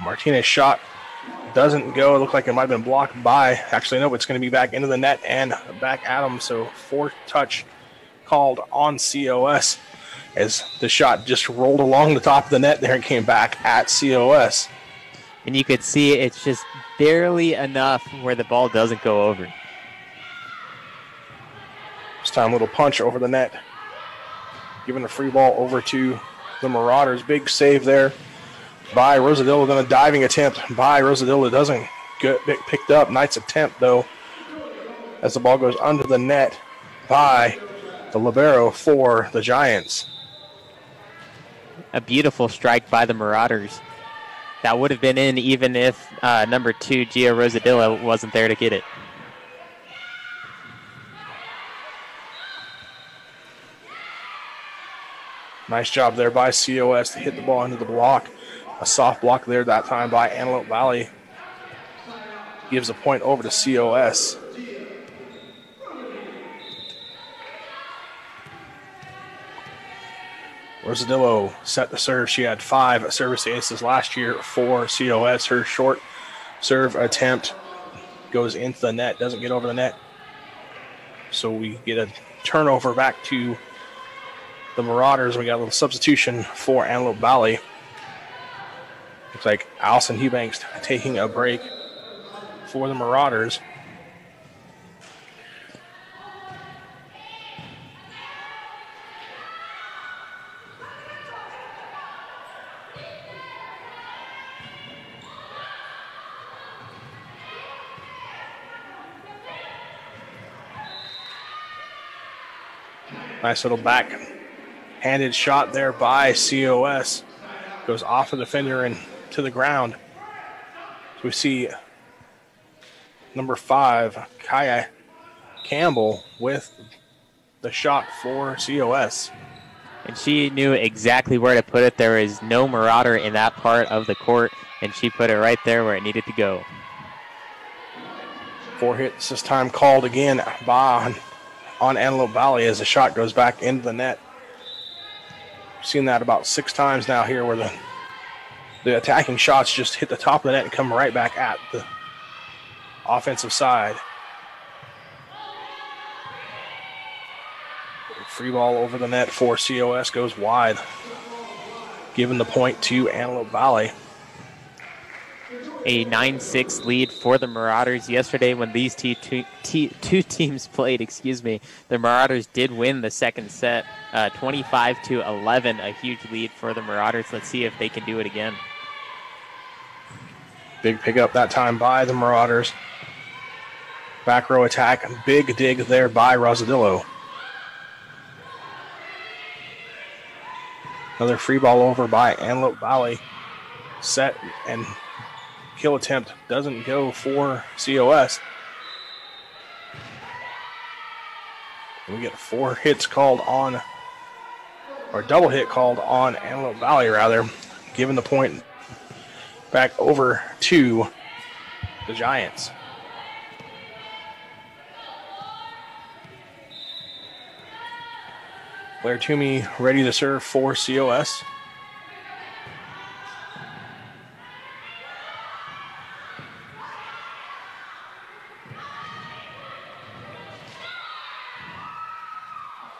Martinez shot doesn't go. It looked like it might have been blocked by, actually, no, it's going to be back into the net and back at him. So fourth touch called on C O S as the shot just rolled along the top of the net there and came back at C O S. And you could see it's just barely enough where the ball doesn't go over. This time a little punch over the net, giving a free ball over to the Marauders. Big save there by Rosadilla, then a diving attempt by Rosadilla doesn't get picked up. Knight's attempt, though, as the ball goes under the net by the libero for the Giants. A beautiful strike by the Marauders. That would have been in even if uh, number two, Gia Rosadilla, wasn't there to get it. Nice job there by C O S to hit the ball into the block. A soft block there that time by Antelope Valley. Gives a point over to C O S. Rosadillo set the serve. She had five service aces last year for C O S. Her short serve attempt goes into the net, doesn't get over the net. So we get a turnover back to the Marauders. We got a little substitution for Antelope Valley. Looks like Allison Eubanks taking a break for the Marauders. Nice little back-handed shot there by C O S. Goes off the defender and to the ground. So we see number five, Kaya Campbell, with the shot for C O S. And she knew exactly where to put it. There is no Marauder in that part of the court, and she put it right there where it needed to go. Four hits this time called again by on Antelope Valley as the shot goes back into the net. We've seen that about six times now here where the The attacking shots just hit the top of the net and come right back at the offensive side. Free ball over the net for C O S goes wide, giving the point to Antelope Valley. A nine six lead for the Marauders. Yesterday when these two, two, two teams played, excuse me, the Marauders did win the second set, twenty-five to eleven, a huge lead for the Marauders. Let's see if they can do it again. Big pickup that time by the Marauders. Back row attack. Big dig there by Rosadillo. Another free ball over by Antelope Valley. Set and kill attempt doesn't go for C O S. We get four hits called on, or double hit called on Antelope Valley, rather, giving the point back over to the Giants. Blair Toomey ready to serve for C O S.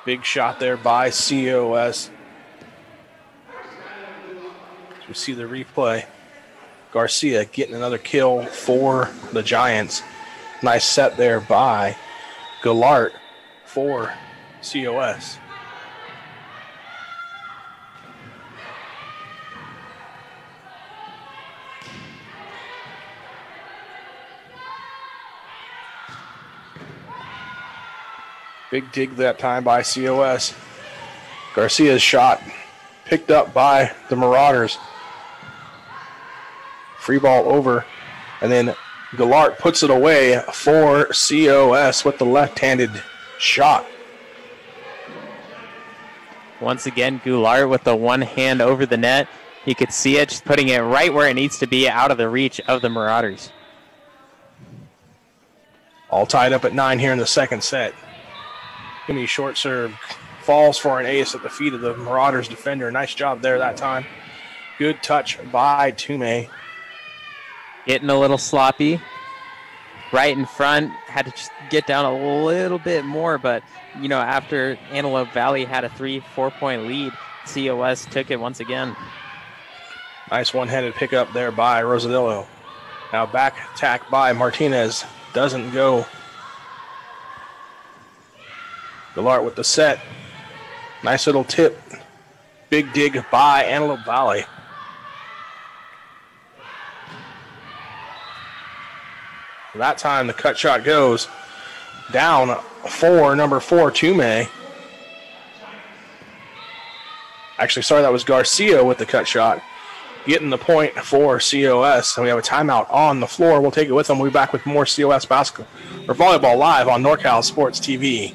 Big shot there by C O S. We see the replay. Garcia getting another kill for the Giants. Nice set there by Goulart for C O S. Big dig that time by C O S. Garcia's shot picked up by the Marauders. Free ball over, and then Goulart puts it away for C O S with the left-handed shot. Once again, Goulart with the one hand over the net. You could see it, just putting it right where it needs to be, out of the reach of the Marauders. All tied up at nine here in the second set. Gimme short serve, falls for an ace at the feet of the Marauders defender. Nice job there that time. Good touch by Toomey. Getting a little sloppy. Right in front, had to just get down a little bit more, but, you know, after Antelope Valley had a three, four-point lead, C O S took it once again. Nice one-handed pickup there by Rosadillo. Now back attack by Martinez. Doesn't go. Goulart with the set. Nice little tip. Big dig by Antelope Valley. That time the cut shot goes down for number four, Toomey. Actually, sorry, that was Garcia with the cut shot. Getting the point for C O S. And we have a timeout on the floor. We'll take it with them. We'll be back with more C O S basketball or volleyball live on NorCal Sports T V.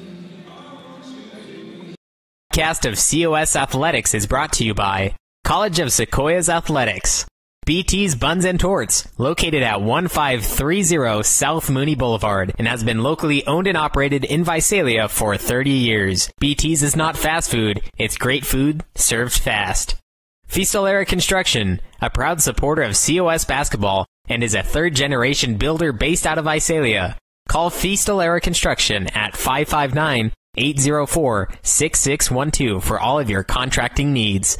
The podcast of C O S Athletics is brought to you by College of Sequoias Athletics, B T's Buns and Torts, located at one five three zero South Mooney Boulevard and has been locally owned and operated in Visalia for thirty years. B T's is not fast food, it's great food served fast. Festelera Construction, a proud supporter of C O S basketball and is a third-generation builder based out of Visalia. Call Festelera Construction at five five nine, eight zero four, six six one two for all of your contracting needs.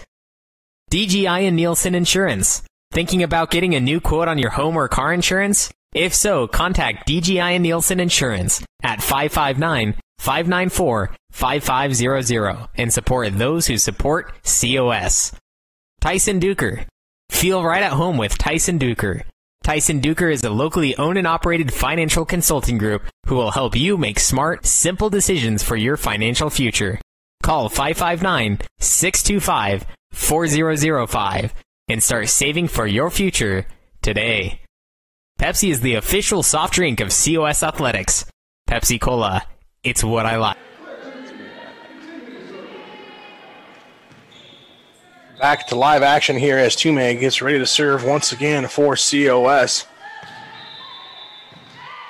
D G I and Nielsen Insurance. Thinking about getting a new quote on your home or car insurance? If so, contact D G I and Nielsen Insurance at five five nine, five nine four, five five zero zero and support those who support C O S. Tyson Dooker. Feel right at home with Tyson Dooker. Tyson Dooker is a locally owned and operated financial consulting group who will help you make smart, simple decisions for your financial future. Call five five nine, six two five, four zero zero five and start saving for your future today. Pepsi is the official soft drink of C O S Athletics. Pepsi Cola, it's what I like. Back to live action here as Toomey gets ready to serve once again for C O S.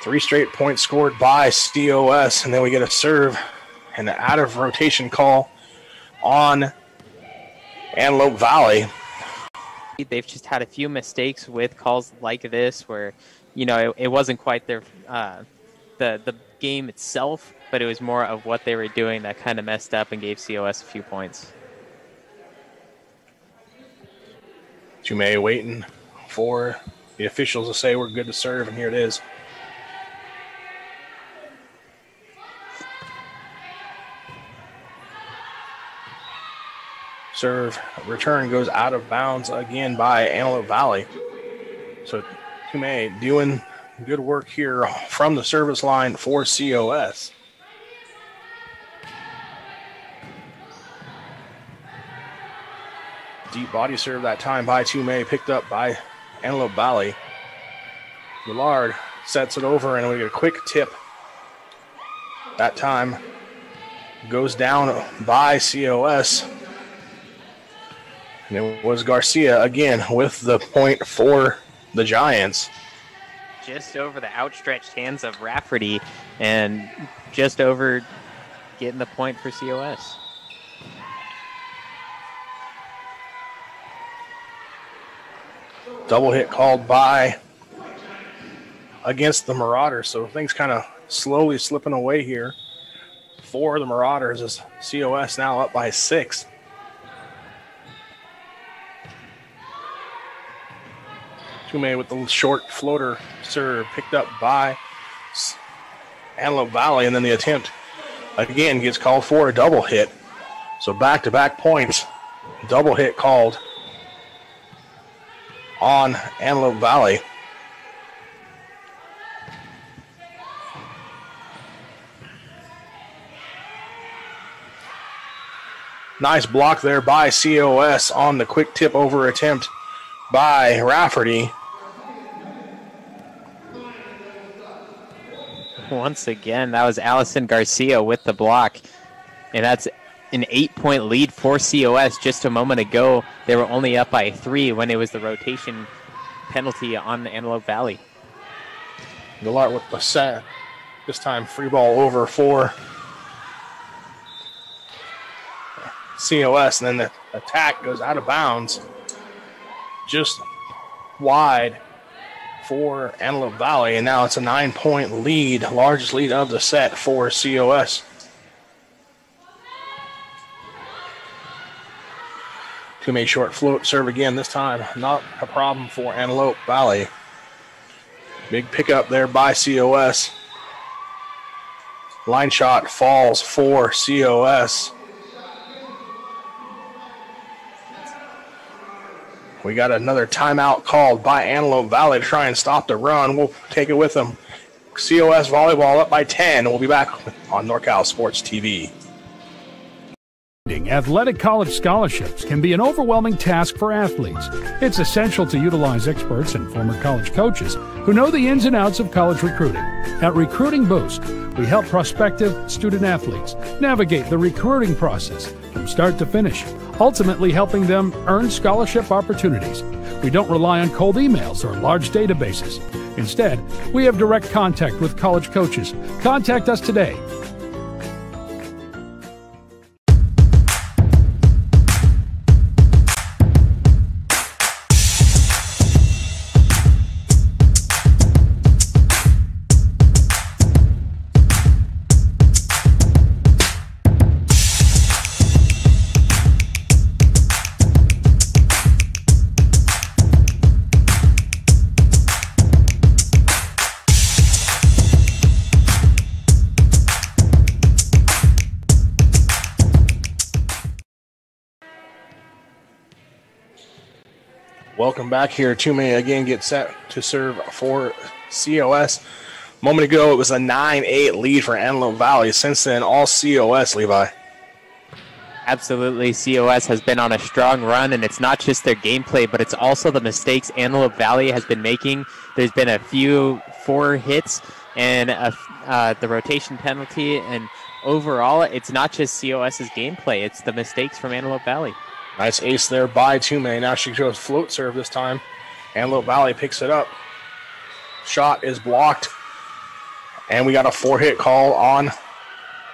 Three straight points scored by C O S, and then we get a serve and an out-of-rotation call on Antelope Valley. They've just had a few mistakes with calls like this where, you know, it, it wasn't quite their uh, the, the game itself, but it was more of what they were doing that kind of messed up and gave C O S a few points. Toomey waiting for the officials to say we're good to serve, and here it is. Serve return goes out of bounds again by Antelope Valley. So Toomey doing Good work here from the service line for C O S. Deep body serve that time by Toomey, picked up by Antelope Valley. Goulart sets it over, and we get a quick tip. That time goes down by C O S. And it was Garcia again with the point for the Giants. Just over the outstretched hands of Rafferty and just over getting the point for C O S. Double hit called by against the Marauders, so things kind of slowly slipping away here for the Marauders as C O S now up by six. Toomey with the short floater serve picked up by Antelope Valley, and then the attempt again gets called for a double hit. So back-to-back points, double hit called on Antelope Valley. Nice block there by C O S on the quick tip over attempt by Rafferty. Once again, that was Allison Garcia with the block. And that's an eight-point lead for C O S. Just a moment ago, they were only up by three when it was the rotation penalty on the Antelope Valley. Goulart with the set. This time, free ball over for C O S, and then the attack goes out of bounds, just wide for Antelope Valley, and now it's a nine-point lead, largest lead of the set for C O S. Toomey short float serve again, this time not a problem for Antelope Valley. Big pickup there by C O S. Line shot falls for C O S. We got another timeout called by Antelope Valley to try and stop the run. We'll take it with them. C O S volleyball up by ten. We'll be back on NorCal Sports T V. Athletic college scholarships can be an overwhelming task for athletes. It's essential to utilize experts and former college coaches who know the ins and outs of college recruiting. At Recruiting Boost, we help prospective student athletes navigate the recruiting process from start to finish, ultimately helping them earn scholarship opportunities. We don't rely on cold emails or large databases. Instead, we have direct contact with college coaches. Contact us today. Welcome back here. Toomey again gets set to serve for C O S. A moment ago, it was a nine eight lead for Antelope Valley. Since then, all C O S, Levi. Absolutely. C O S has been on a strong run, and it's not just their gameplay, but it's also the mistakes Antelope Valley has been making. There's been a few four hits and a, uh, the rotation penalty, and overall, it's not just COS's gameplay. It's the mistakes from Antelope Valley. Nice ace there by Toomey. Now she goes float serve this time. Antelope Valley picks it up. Shot is blocked. And we got a four-hit call on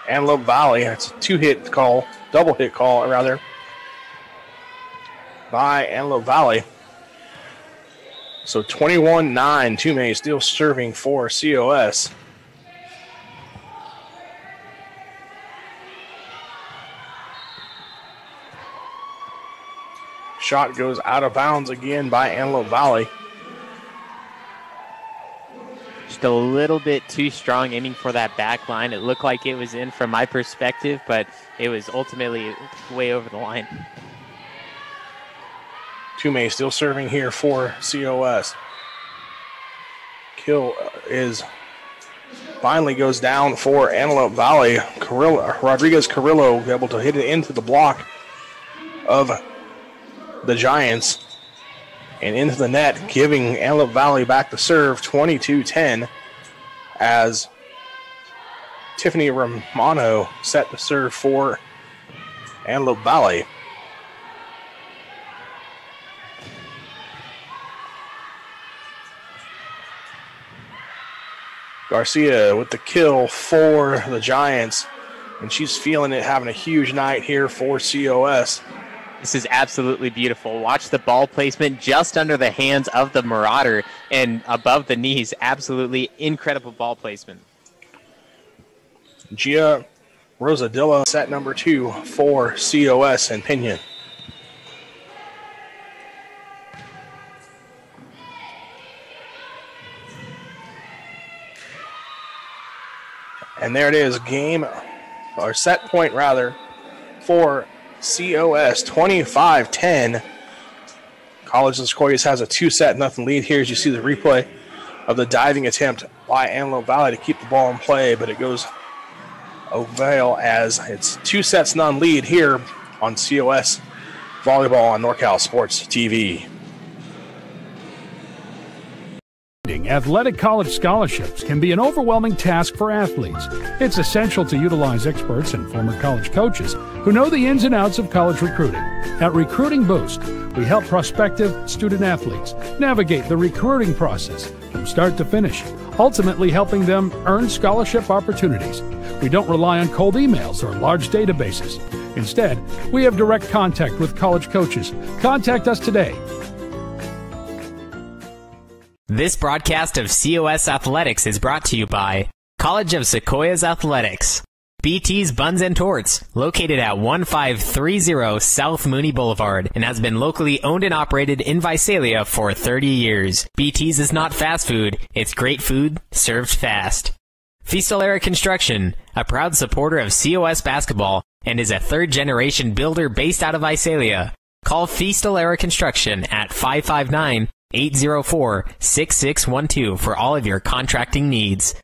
Antelope Valley. It's a two-hit call, double-hit call, rather, by Antelope Valley. So twenty-one nine, Toomey still serving for C O S. Shot goes out of bounds again by Antelope Valley. Just a little bit too strong aiming for that back line. It looked like it was in from my perspective, but it was ultimately way over the line. Toomey still serving here for C O S. kill is finally goes down for Antelope Valley. Carrillo, Rodriguez-Carrillo able to hit it into the block of the Giants and into the net, giving Antelope Valley back the serve, twenty-two ten, as Tiffany Romano set the serve for Antelope Valley. Garcia with the kill for the Giants, and she's feeling it, having a huge night here for C O S. This is absolutely beautiful. Watch the ball placement just under the hands of the Marauder and above the knees. Absolutely incredible ball placement. Gia Rosadilla, set number two for C O S and Pinion. And there it is, game, or set point rather, for C O S, twenty-five ten. College of the Sequoias has a two-set nothing lead here, as you see the replay of the diving attempt by Antelope Valley to keep the ball in play, but it goes avail as it's two sets none lead here on C O S volleyball on NorCal Sports T V. Athletic college scholarships can be an overwhelming task for athletes. It's essential to utilize experts and former college coaches who know the ins and outs of college recruiting. At Recruiting Boost, we help prospective student athletes navigate the recruiting process from start to finish, ultimately helping them earn scholarship opportunities. We don't rely on cold emails or large databases. Instead, we have direct contact with college coaches. Contact us today. This broadcast of C O S Athletics is brought to you by College of Sequoias Athletics, B T's Buns and Torts, located at one five three zero South Mooney Boulevard and has been locally owned and operated in Visalia for thirty years. B T's is not fast food, it's great food served fast. Festelera Construction, a proud supporter of C O S basketball and is a third-generation builder based out of Visalia. Call Festelera Construction at five five nine, eight zero four, six six one two for all of your contracting needs.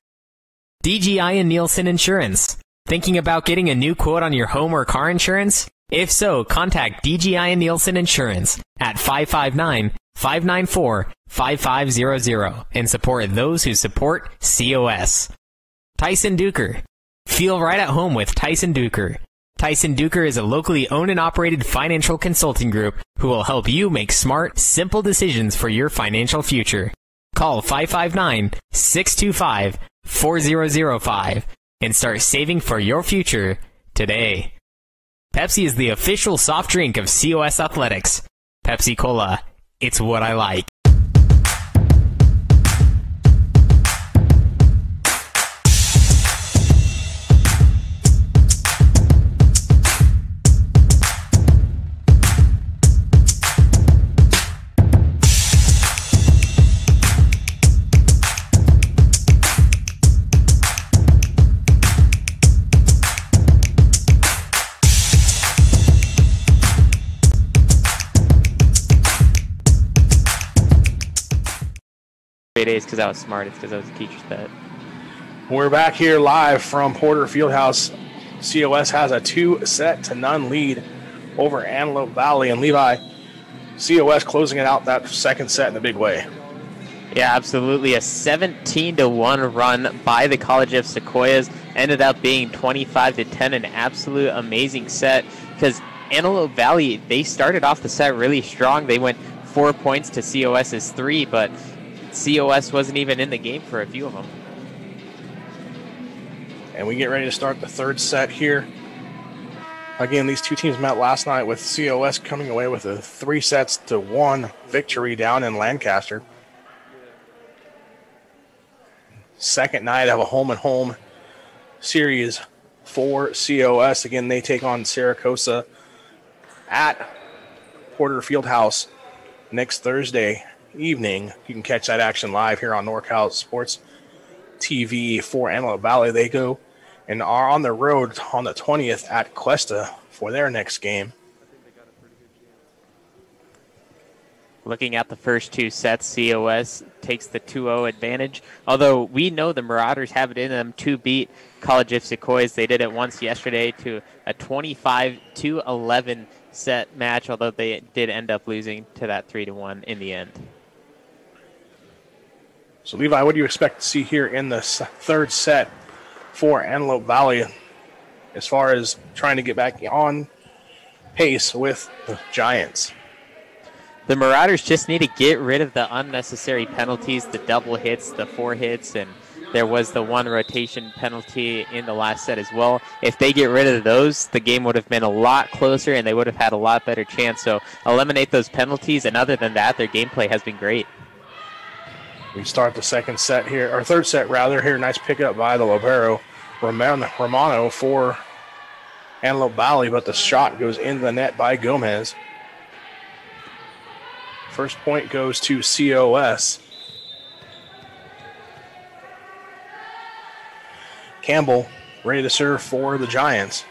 D G I and Nielsen Insurance. Thinking about getting a new quote on your home or car insurance? If so, contact D G I and Nielsen Insurance at five five nine, five nine four, five five zero zero and support those who support C O S. Tyson Dooker. Feel right at home with Tyson Dooker. Tyson Dooker is a locally owned and operated financial consulting group who will help you make smart, simple decisions for your financial future. Call five five nine, six two five, four zero zero five and start saving for your future today. Pepsi is the official soft drink of C O S Athletics. Pepsi Cola, it's what I like. It is because I was smart. It's because I was a teacher's pet. We're back here live from Porter Field House. C O S has a two-set-to-none lead over Antelope Valley. And Levi, C O S closing it out that second set in a big way. Yeah, absolutely. A seventeen to one run by the College of Sequoias ended up being twenty-five to ten, an absolute amazing set because Antelope Valley, they started off the set really strong. They went four points to COS's three, but C O S wasn't even in the game for a few of them. And we get ready to start the third set here. Again, these two teams met last night with C O S coming away with a three sets to one victory down in Lancaster. Second night of a home and home series for C O S. Again, they take on Saracosa at Porter Fieldhouse next Thursday evening. You can catch that action live here on NorCal Sports T V for Antelope Valley. They go and are on the road on the twentieth at Cuesta for their next game. Looking at the first two sets, C O S takes the two oh advantage. Although we know the Marauders have it in them to beat College of Sequoias. They did it once yesterday to a twenty-five to eleven set match, although they did end up losing to that three to one in the end. So, Levi, what do you expect to see here in the third set for Antelope Valley as far as trying to get back on pace with the Giants? The Marauders just need to get rid of the unnecessary penalties, the double hits, the four hits, and there was the one rotation penalty in the last set as well. If they get rid of those, the game would have been a lot closer and they would have had a lot better chance. So eliminate those penalties, and other than that, their gameplay has been great. We start the second set here, or third set rather, here. Nice pickup by the libero, Romano, for Antelope Valley, but the shot goes into the net by Gomez. First point goes to C O S. Campbell ready to serve for the Giants.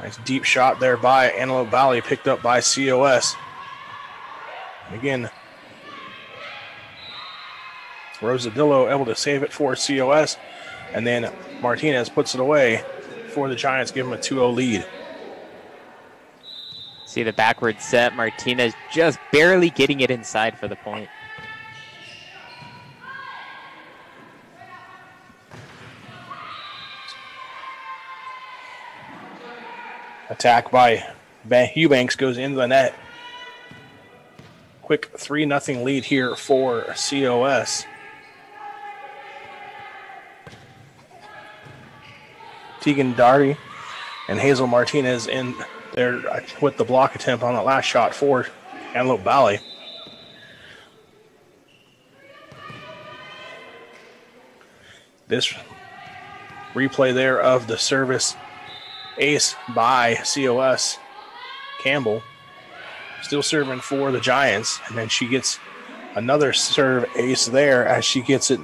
Nice deep shot there by Antelope Valley, picked up by C O S. Again, Rosadillo able to save it for C O S, and then Martinez puts it away for the Giants, give them a two oh lead. See the backward set, Martinez just barely getting it inside for the point. Attack by Eubanks goes into the net. Quick three nothing lead here for C O S. Tegan Darty and Hazel Martinez in there with the block attempt on that last shot for Antelope Valley. This replay there of the service ace by C O S. Campbell still serving for the Giants, and then she gets another serve ace there as she gets it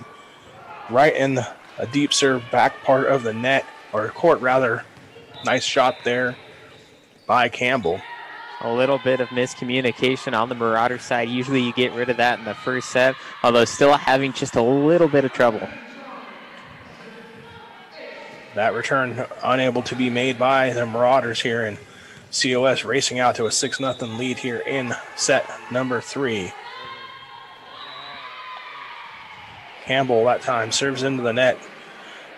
right in the, a deep serve back part of the net, or court rather. Nice shot there by Campbell. A little bit of miscommunication on the Marauder side. Usually you get rid of that in the first set, although still having just a little bit of trouble. That return unable to be made by the Marauders here, and C O S racing out to a six nothing lead here in set number three. Campbell that time serves into the net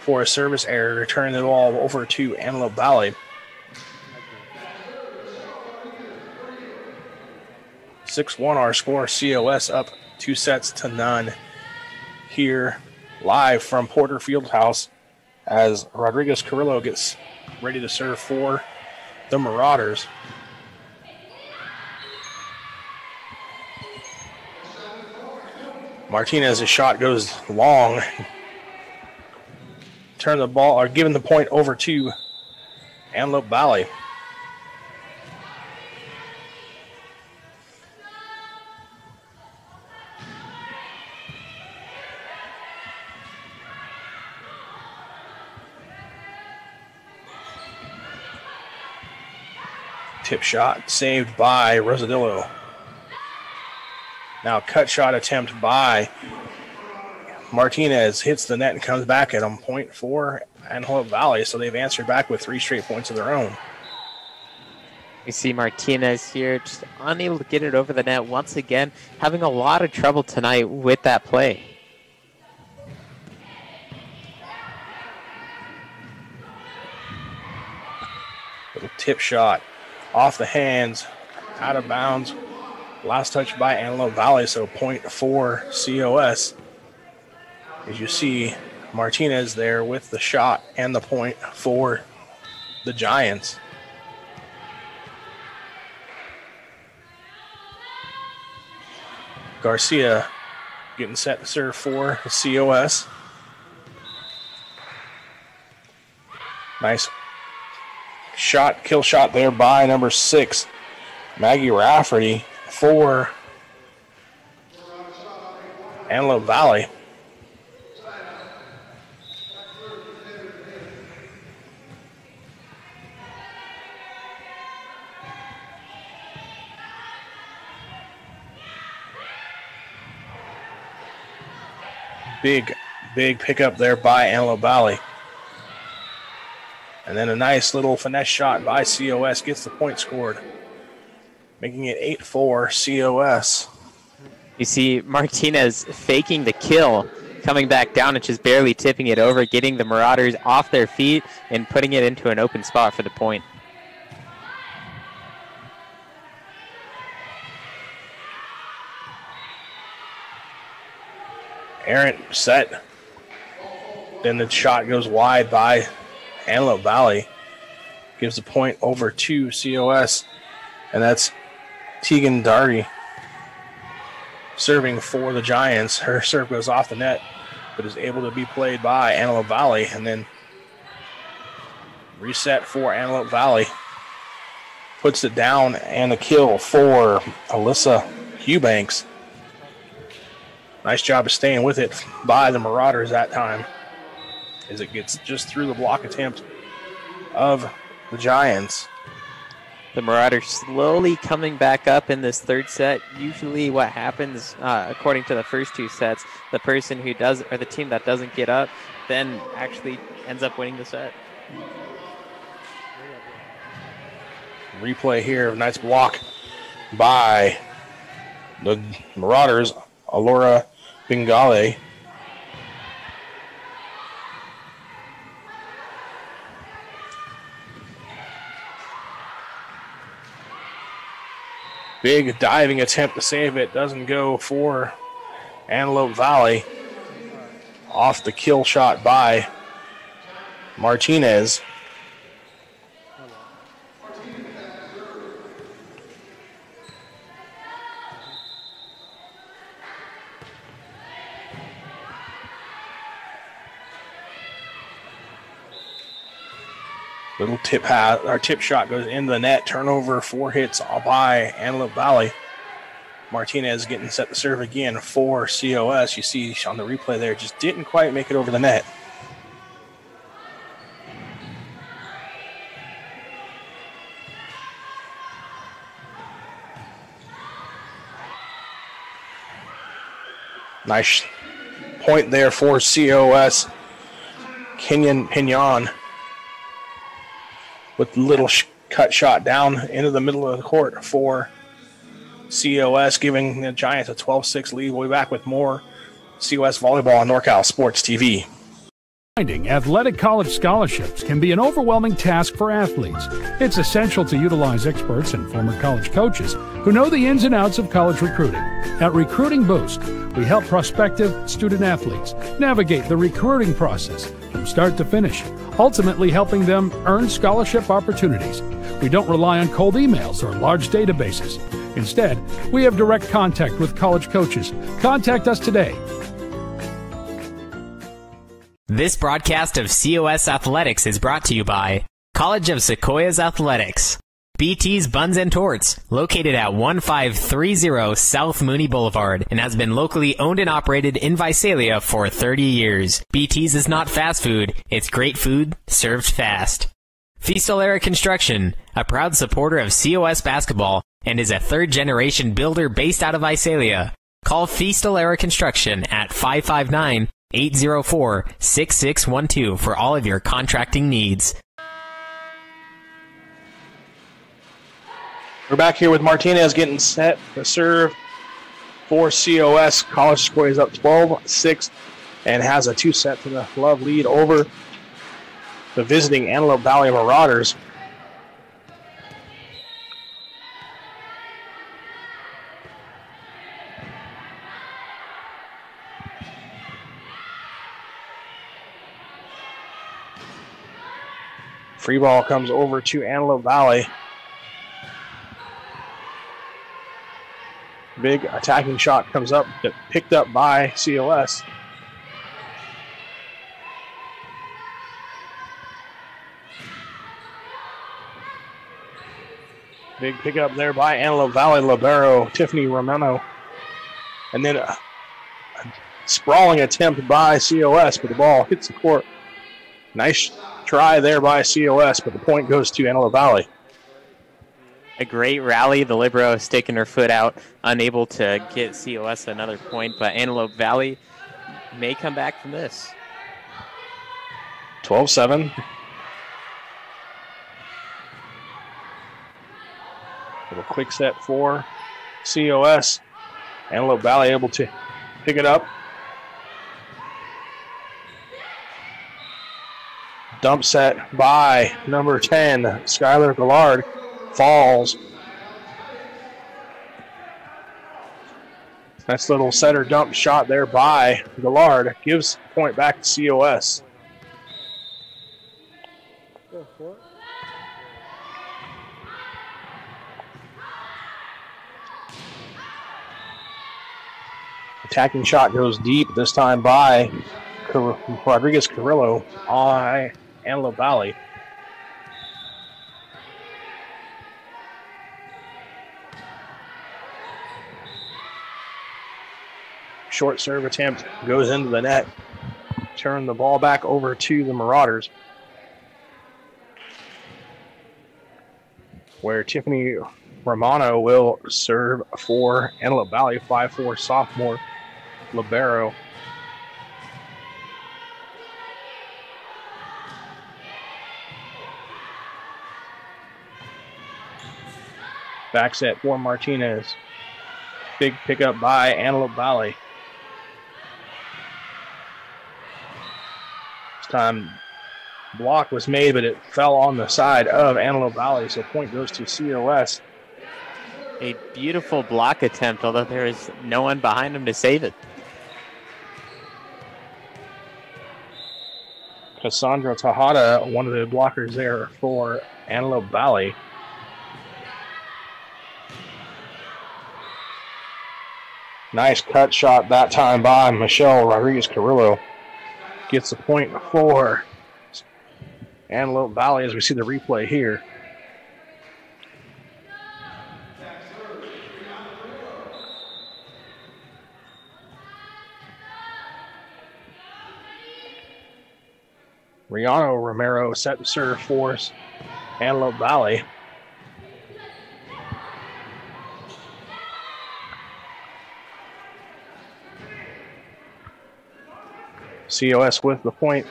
for a service error, returning the ball over to Antelope Valley. six one our score, C O S up two sets to none here live from Porter Field House, as Rodriguez-Carrillo gets ready to serve for the Marauders. Martinez's shot goes long. Turn the ball, or giving the point over to Antelope Valley. Tip shot saved by Rosadillo. Now cut shot attempt by Martinez, hits the net and comes back at them. Point for Antelope Valley, so they've answered back with three straight points of their own. We see Martinez here just unable to get it over the net once again, having a lot of trouble tonight with that play. Little tip shot off the hands, out of bounds. Last touch by Antelope Valley, so point for C O S. As you see, Martinez there with the shot and the point for the Giants. Garcia getting set to serve for C O S. Nice shot, kill shot there by number six, Maggie Rafferty, for Antelope Valley. big, big pickup there by Antelope Valley. And then a nice little finesse shot by C O S gets the point scored, making it eight four C O S. You see Martinez faking the kill, coming back down and just barely tipping it over, getting the Marauders off their feet and putting it into an open spot for the point. Errant set. Then the shot goes wide by Antelope Valley. Gives the point over to C O S. And that's Tegan Darty serving for the Giants. Her serve goes off the net, but is able to be played by Antelope Valley. And then reset for Antelope Valley. Puts it down and a kill for Alyssa Eubanks. Nice job of staying with it by the Marauders that time, as it gets just through the block attempt of the Giants. The Marauders slowly coming back up in this third set. Usually what happens, uh, according to the first two sets, the person who does, or the team that doesn't get up, then actually ends up winning the set. Replay here of nice block by the Marauders. Alora Bengale. Big diving attempt to save it. Doesn't go for Antelope Valley. Off the kill shot by Martinez. Little tip high, our tip shot goes into the net. Turnover, four hits all by Antelope Valley. Martinez getting set to serve again for C O S. You see on the replay there, just didn't quite make it over the net. Nice point there for C O S. Kenyon Pinion, with little sh cut shot down into the middle of the court for C O S, giving the Giants a twelve six lead. We'll be back with more C O S volleyball on NorCal Sports T V. Finding athletic college scholarships can be an overwhelming task for athletes. It's essential to utilize experts and former college coaches who know the ins and outs of college recruiting. At Recruiting Boost, we help prospective student athletes navigate the recruiting process from start to finish, ultimately helping them earn scholarship opportunities. We don't rely on cold emails or large databases. Instead, we have direct contact with college coaches. Contact us today. This broadcast of C O S Athletics is brought to you by College of Sequoias Athletics, B T's Buns and Torts, located at one five three zero South Mooney Boulevard, and has been locally owned and operated in Visalia for thirty years. B T's is not fast food, it's great food served fast. Festelera Construction, a proud supporter of C O S basketball and is a third-generation builder based out of Visalia. Call Festelera Construction at five five nine, eight zero four, six six one two for all of your contracting needs. We're back here with Martinez getting set to serve for C O S. College Sequoias is up twelve six and has a two-set to the love lead over the visiting Antelope Valley Marauders. Free ball comes over to Antelope Valley. Big attacking shot comes up, picked up by C O S. Big pickup there by Antelope Valley libero Tiffany Romano. And then a, a sprawling attempt by C O S, but the ball hits the court. Nice try there by C O S, but the point goes to Antelope Valley. A great rally. The libero sticking her foot out, unable to get C O S another point, but Antelope Valley may come back from this. twelve seven. Little quick set for C O S. Antelope Valley able to pick it up. Dump set by number ten, Skylyn Goulart, falls. Nice little setter dump shot there by Goulart. Gives point back to C O S. Attacking shot goes deep, this time by Rodriguez-Carrillo on Antelope Valley. Short serve attempt goes into the net. Turn the ball back over to the Marauders, where Tiffany Romano will serve for Antelope Valley, five four sophomore libero. Back set for Martinez. Big pickup by Antelope Valley. This time, block was made, but it fell on the side of Antelope Valley, so point goes to C O S. A beautiful block attempt, although there is no one behind him to save it. Cassandra Tejada, one of the blockers there for Antelope Valley. Nice cut shot that time by Michelle Rodriguez-Carrillo. Gets the point for Antelope Valley as we see the replay here. Riano Romero set and serve for Antelope Valley. C O S with the point.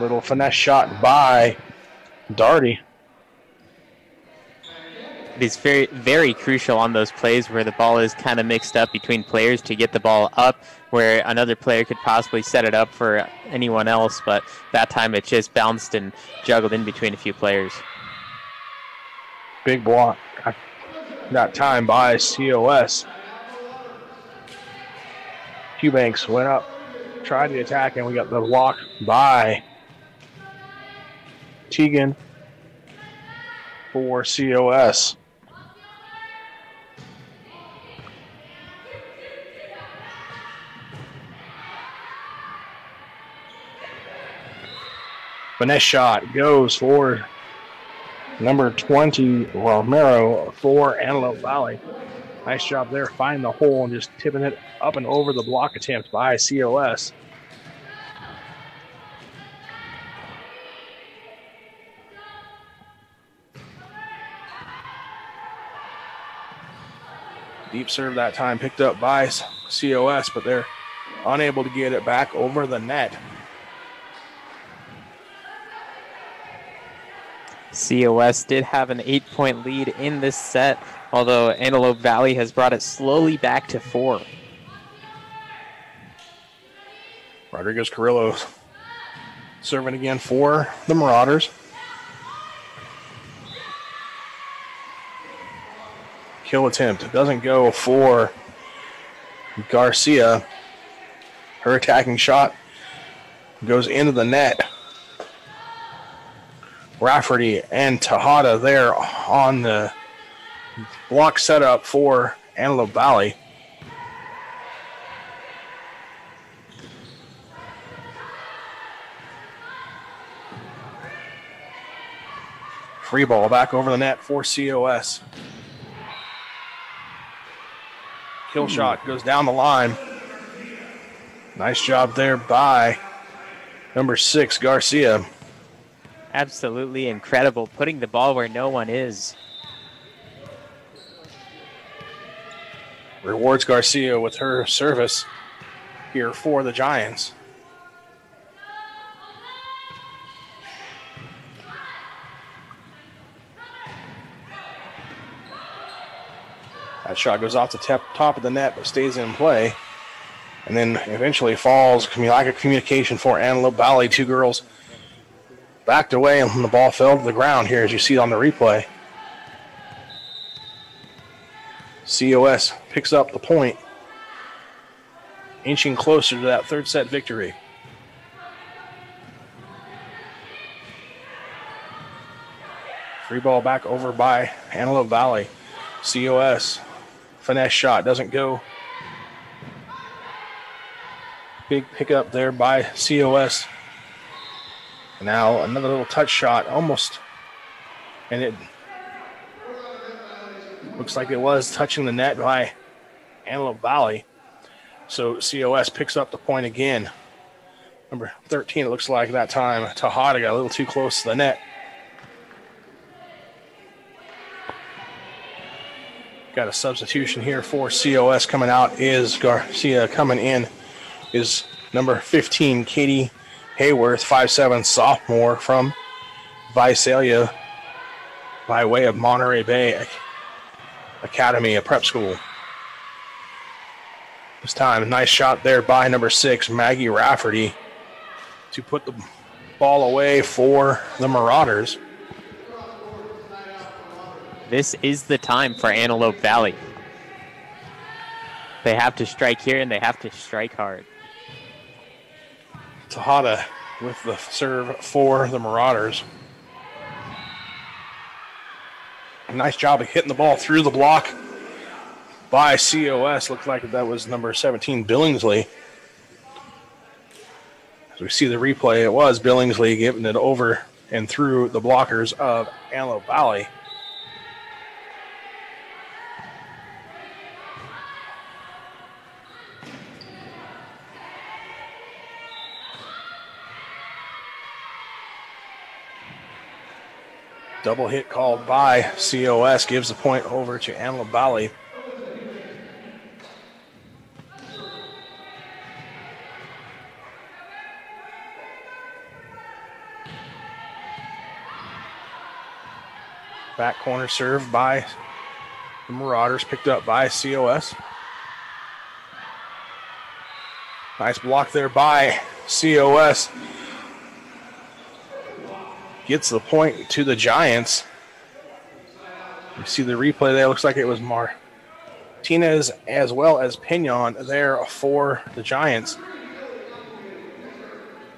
Little finesse shot by Darty. It is very, very crucial on those plays where the ball is kind of mixed up between players to get the ball up where another player could possibly set it up for anyone else, but that time it just bounced and juggled in between a few players. Big block that time by C O S. Eubanks went up, tried to attack, and we got the block by Tegan for C O S. Finesse shot goes for number twenty, Romero, for Antelope Valley. Nice job there, finding the hole and just tipping it up and over the block attempt by C O S. Deep serve that time picked up by C O S, but they're unable to get it back over the net. C O S did have an eight-point lead in this set, although Antelope Valley has brought it slowly back to four. Rodriguez-Carrillo serving again for the Marauders. Kill attempt. It doesn't go for Garcia. Her attacking shot goes into the net. Rafferty and Tejada there on the block setup for Antelope Valley. Free ball back over the net for C O S. Kill shot goes down the line. Nice job there by number six, Garcia. Absolutely incredible, putting the ball where no one is. Rewards Garcia with her service. here for the Giants. That shot goes off the tap, top of the net, but stays in play. And then eventually falls. Lack of communication for Antelope Valley. Two girls backed away, and the ball fell to the ground here, as you see on the replay. C O S picks up the point, inching closer to that third set victory. Free ball back over by Antelope Valley. C O S, finesse shot, doesn't go. Big pickup there by C O S. And now another little touch shot, almost, and it looks like it was touching the net by Antelope Valley. So C O S picks up the point again. Number thirteen, it looks like that time. Tejada got a little too close to the net. Got a substitution here for C O S coming out is Garcia. Coming in is number fifteen, Katie Hayworth, five seven, sophomore from Visalia by way of Monterey Bay Academy, a prep school. This time, a nice shot there by number six, Maggie Rafferty, to put the ball away for the Marauders. This is the time for Antelope Valley. They have to strike here, and they have to strike hard. Tejada with the serve for the Marauders. Nice job of hitting the ball through the block by C O S. Looked like that was number seventeen, Billingsley. As we see the replay, it was Billingsley giving it over and through the blockers of Antelope Valley. Double hit called by C O S gives the point over to Antelope Valley. Back corner serve by the Marauders, picked up by C O S. Nice block there by C O S. Gets the point to the Giants. You see the replay there. Looks like it was Martinez as well as Pinion there for the Giants.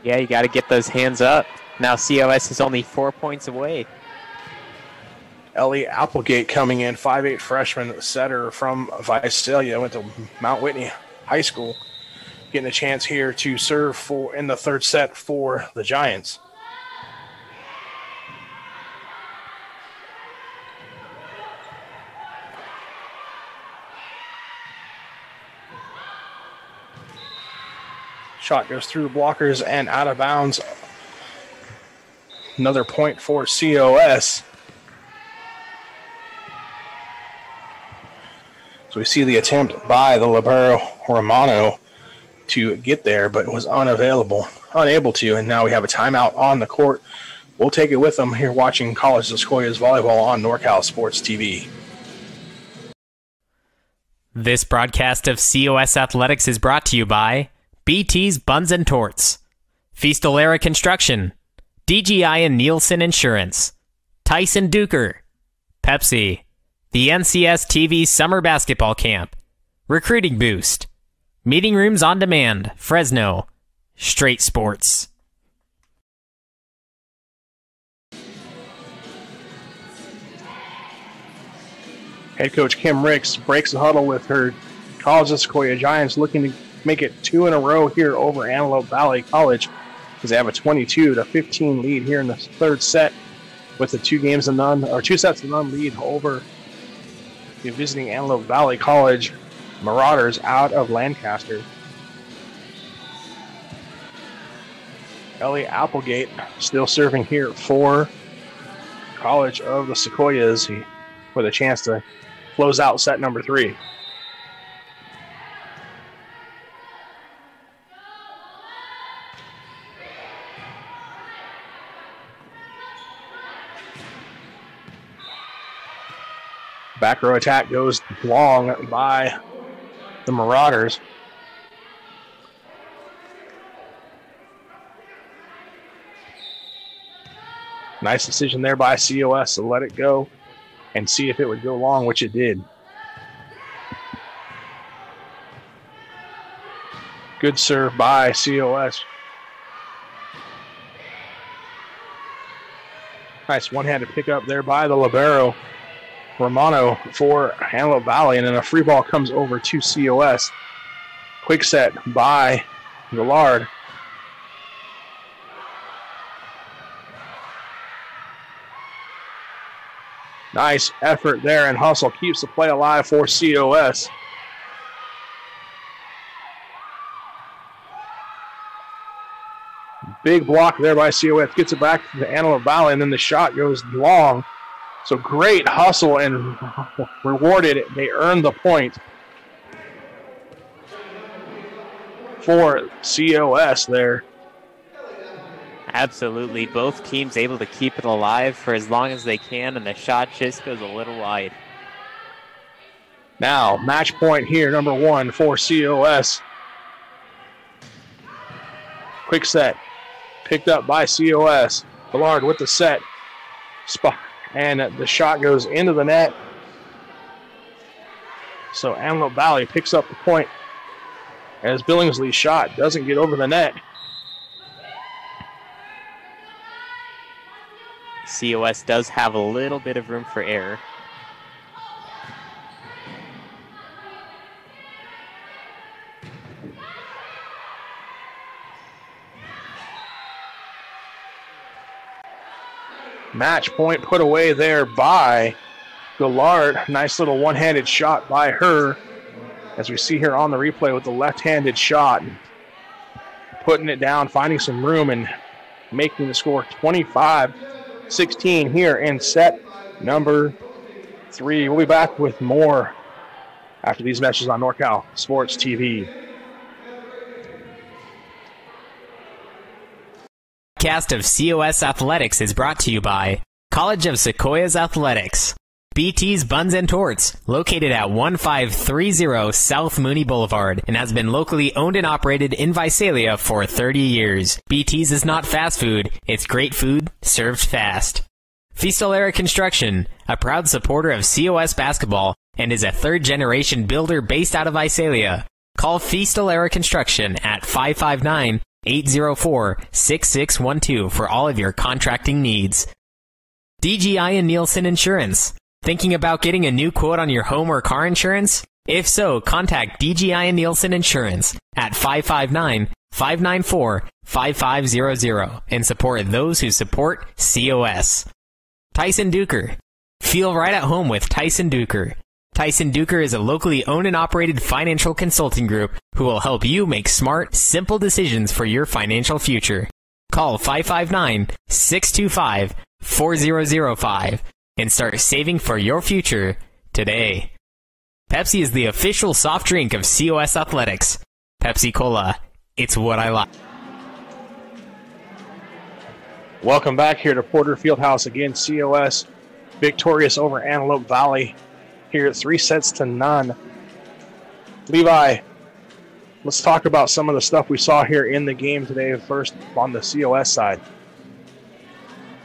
Yeah, you got to get those hands up. Now C O S is only four points away. Ellie Applegate coming in, five eight freshman setter from Visalia. Went to Mount Whitney High School. Getting a chance here to serve for in the third set for the Giants. Shot goes through blockers and out of bounds. Another point for C O S. So we see the attempt by the libero Romano to get there, but was unavailable, unable to, and now we have a timeout on the court. We'll take it with them here watching College of the Sequoias volleyball on NorCal Sports T V. This broadcast of C O S Athletics is brought to you by B T's Buns and Torts, Festelera Construction, D G I and Nielsen Insurance, Tyson Dooker, Pepsi, the N C S T V Summer Basketball Camp, Recruiting Boost, Meeting Rooms on Demand, Fresno, Straight Sports. Head coach Kim Ricks breaks the huddle with her College of Sequoia Giants, looking to make it two in a row here over Antelope Valley College, because they have a twenty-two to fifteen lead here in the third set with the two games to none, or two sets to none lead over the visiting Antelope Valley College Marauders out of Lancaster. Ellie Applegate still serving here for College of the Sequoias with a chance to close out set number three. Back row attack goes long by the Marauders. Nice decision there by C O S to let it go and see if it would go long, which it did. Good serve by C O S. Nice one-handed pickup there by the libero, Romano, for Antelope Valley, and then a free ball comes over to C O S. Quick set by Goulart. Nice effort there, and Hustle keeps the play alive for C O S. Big block there by C O S. Gets it back to the Antelope Valley, and then the shot goes long. So great hustle and rewarded. They earned the point for C O S there. Absolutely. Both teams able to keep it alive for as long as they can, and the shot just goes a little wide. Now, match point here, number one for C O S. Quick set. Picked up by C O S. Goulart with the set. Spot. And the shot goes into the net. So Antelope Valley picks up the point as Billingsley's shot doesn't get over the net. C O S does have a little bit of room for error. Match point put away there by Goulart. Nice little one-handed shot by her, as we see here on the replay with the left-handed shot. Putting it down, finding some room, and making the score twenty-five sixteen here in set number three. We'll be back with more after these matches on NorCal Sports T V. The cast of C O S Athletics is brought to you by College of Sequoias Athletics, B T's Buns and Torts, located at one five three zero South Mooney Boulevard, and has been locally owned and operated in Visalia for thirty years. B T's is not fast food, it's great food served fast. Festelera Construction, a proud supporter of C O S basketball and is a third-generation builder based out of Visalia. Call Festelera Construction at five five nine, eight zero four, six six one two for all of your contracting needs. D G I and Nielsen Insurance. Thinking about getting a new quote on your home or car insurance? If so, contact D G I and Nielsen Insurance at five five nine, five nine four, five five zero zero and support those who support C O S. Tyson Dooker. Feel right at home with Tyson Dooker. Tyson Dooker is a locally owned and operated financial consulting group who will help you make smart, simple decisions for your financial future. Call five five nine, six two five, four zero zero five and start saving for your future today. Pepsi is the official soft drink of C O S Athletics. Pepsi Cola, it's what I like. Welcome back here to Porter Fieldhouse again. C O S victorious over Antelope Valley here, three sets to none. Levi, let's talk about some of the stuff we saw here in the game today, first on the C O S side.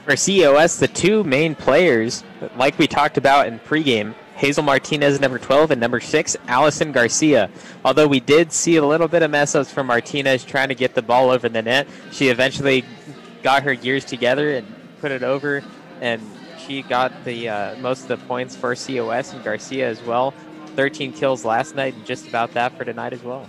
For C O S, the two main players, like we talked about in pregame, Hazel Martinez, number twelve, and number six, Allison Garcia. Although we did see a little bit of mess-ups from Martinez trying to get the ball over the net, she eventually got her gears together and put it over, and she got the uh, most of the points for C O S, and Garcia as well. thirteen kills last night and just about that for tonight as well.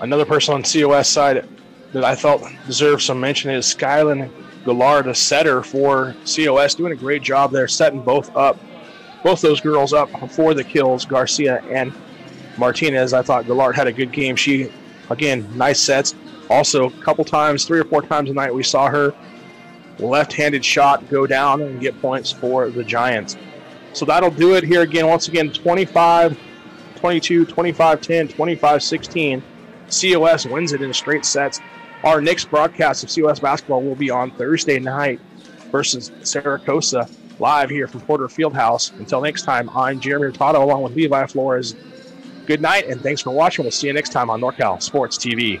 Another person on C O S side that I felt deserved some mention is Skylyn Goulart, a setter for C O S, doing a great job there, setting both up, both those girls up for the kills, Garcia and Martinez. I thought Goulart had a good game. She, again, nice sets. Also, a couple times, three or four times a night, we saw her left-handed shot go down and get points for the Giants. So that'll do it here again. Once again, twenty-five twenty-two, twenty-five ten, twenty-five sixteen. C O S wins it in straight sets. Our next broadcast of C O S basketball will be on Thursday night versus Saracosa live here from Porter Field House. Until next time, I'm Jeremy Hurtado along with Levi Flores. Good night, and thanks for watching. We'll see you next time on NorCal Sports T V.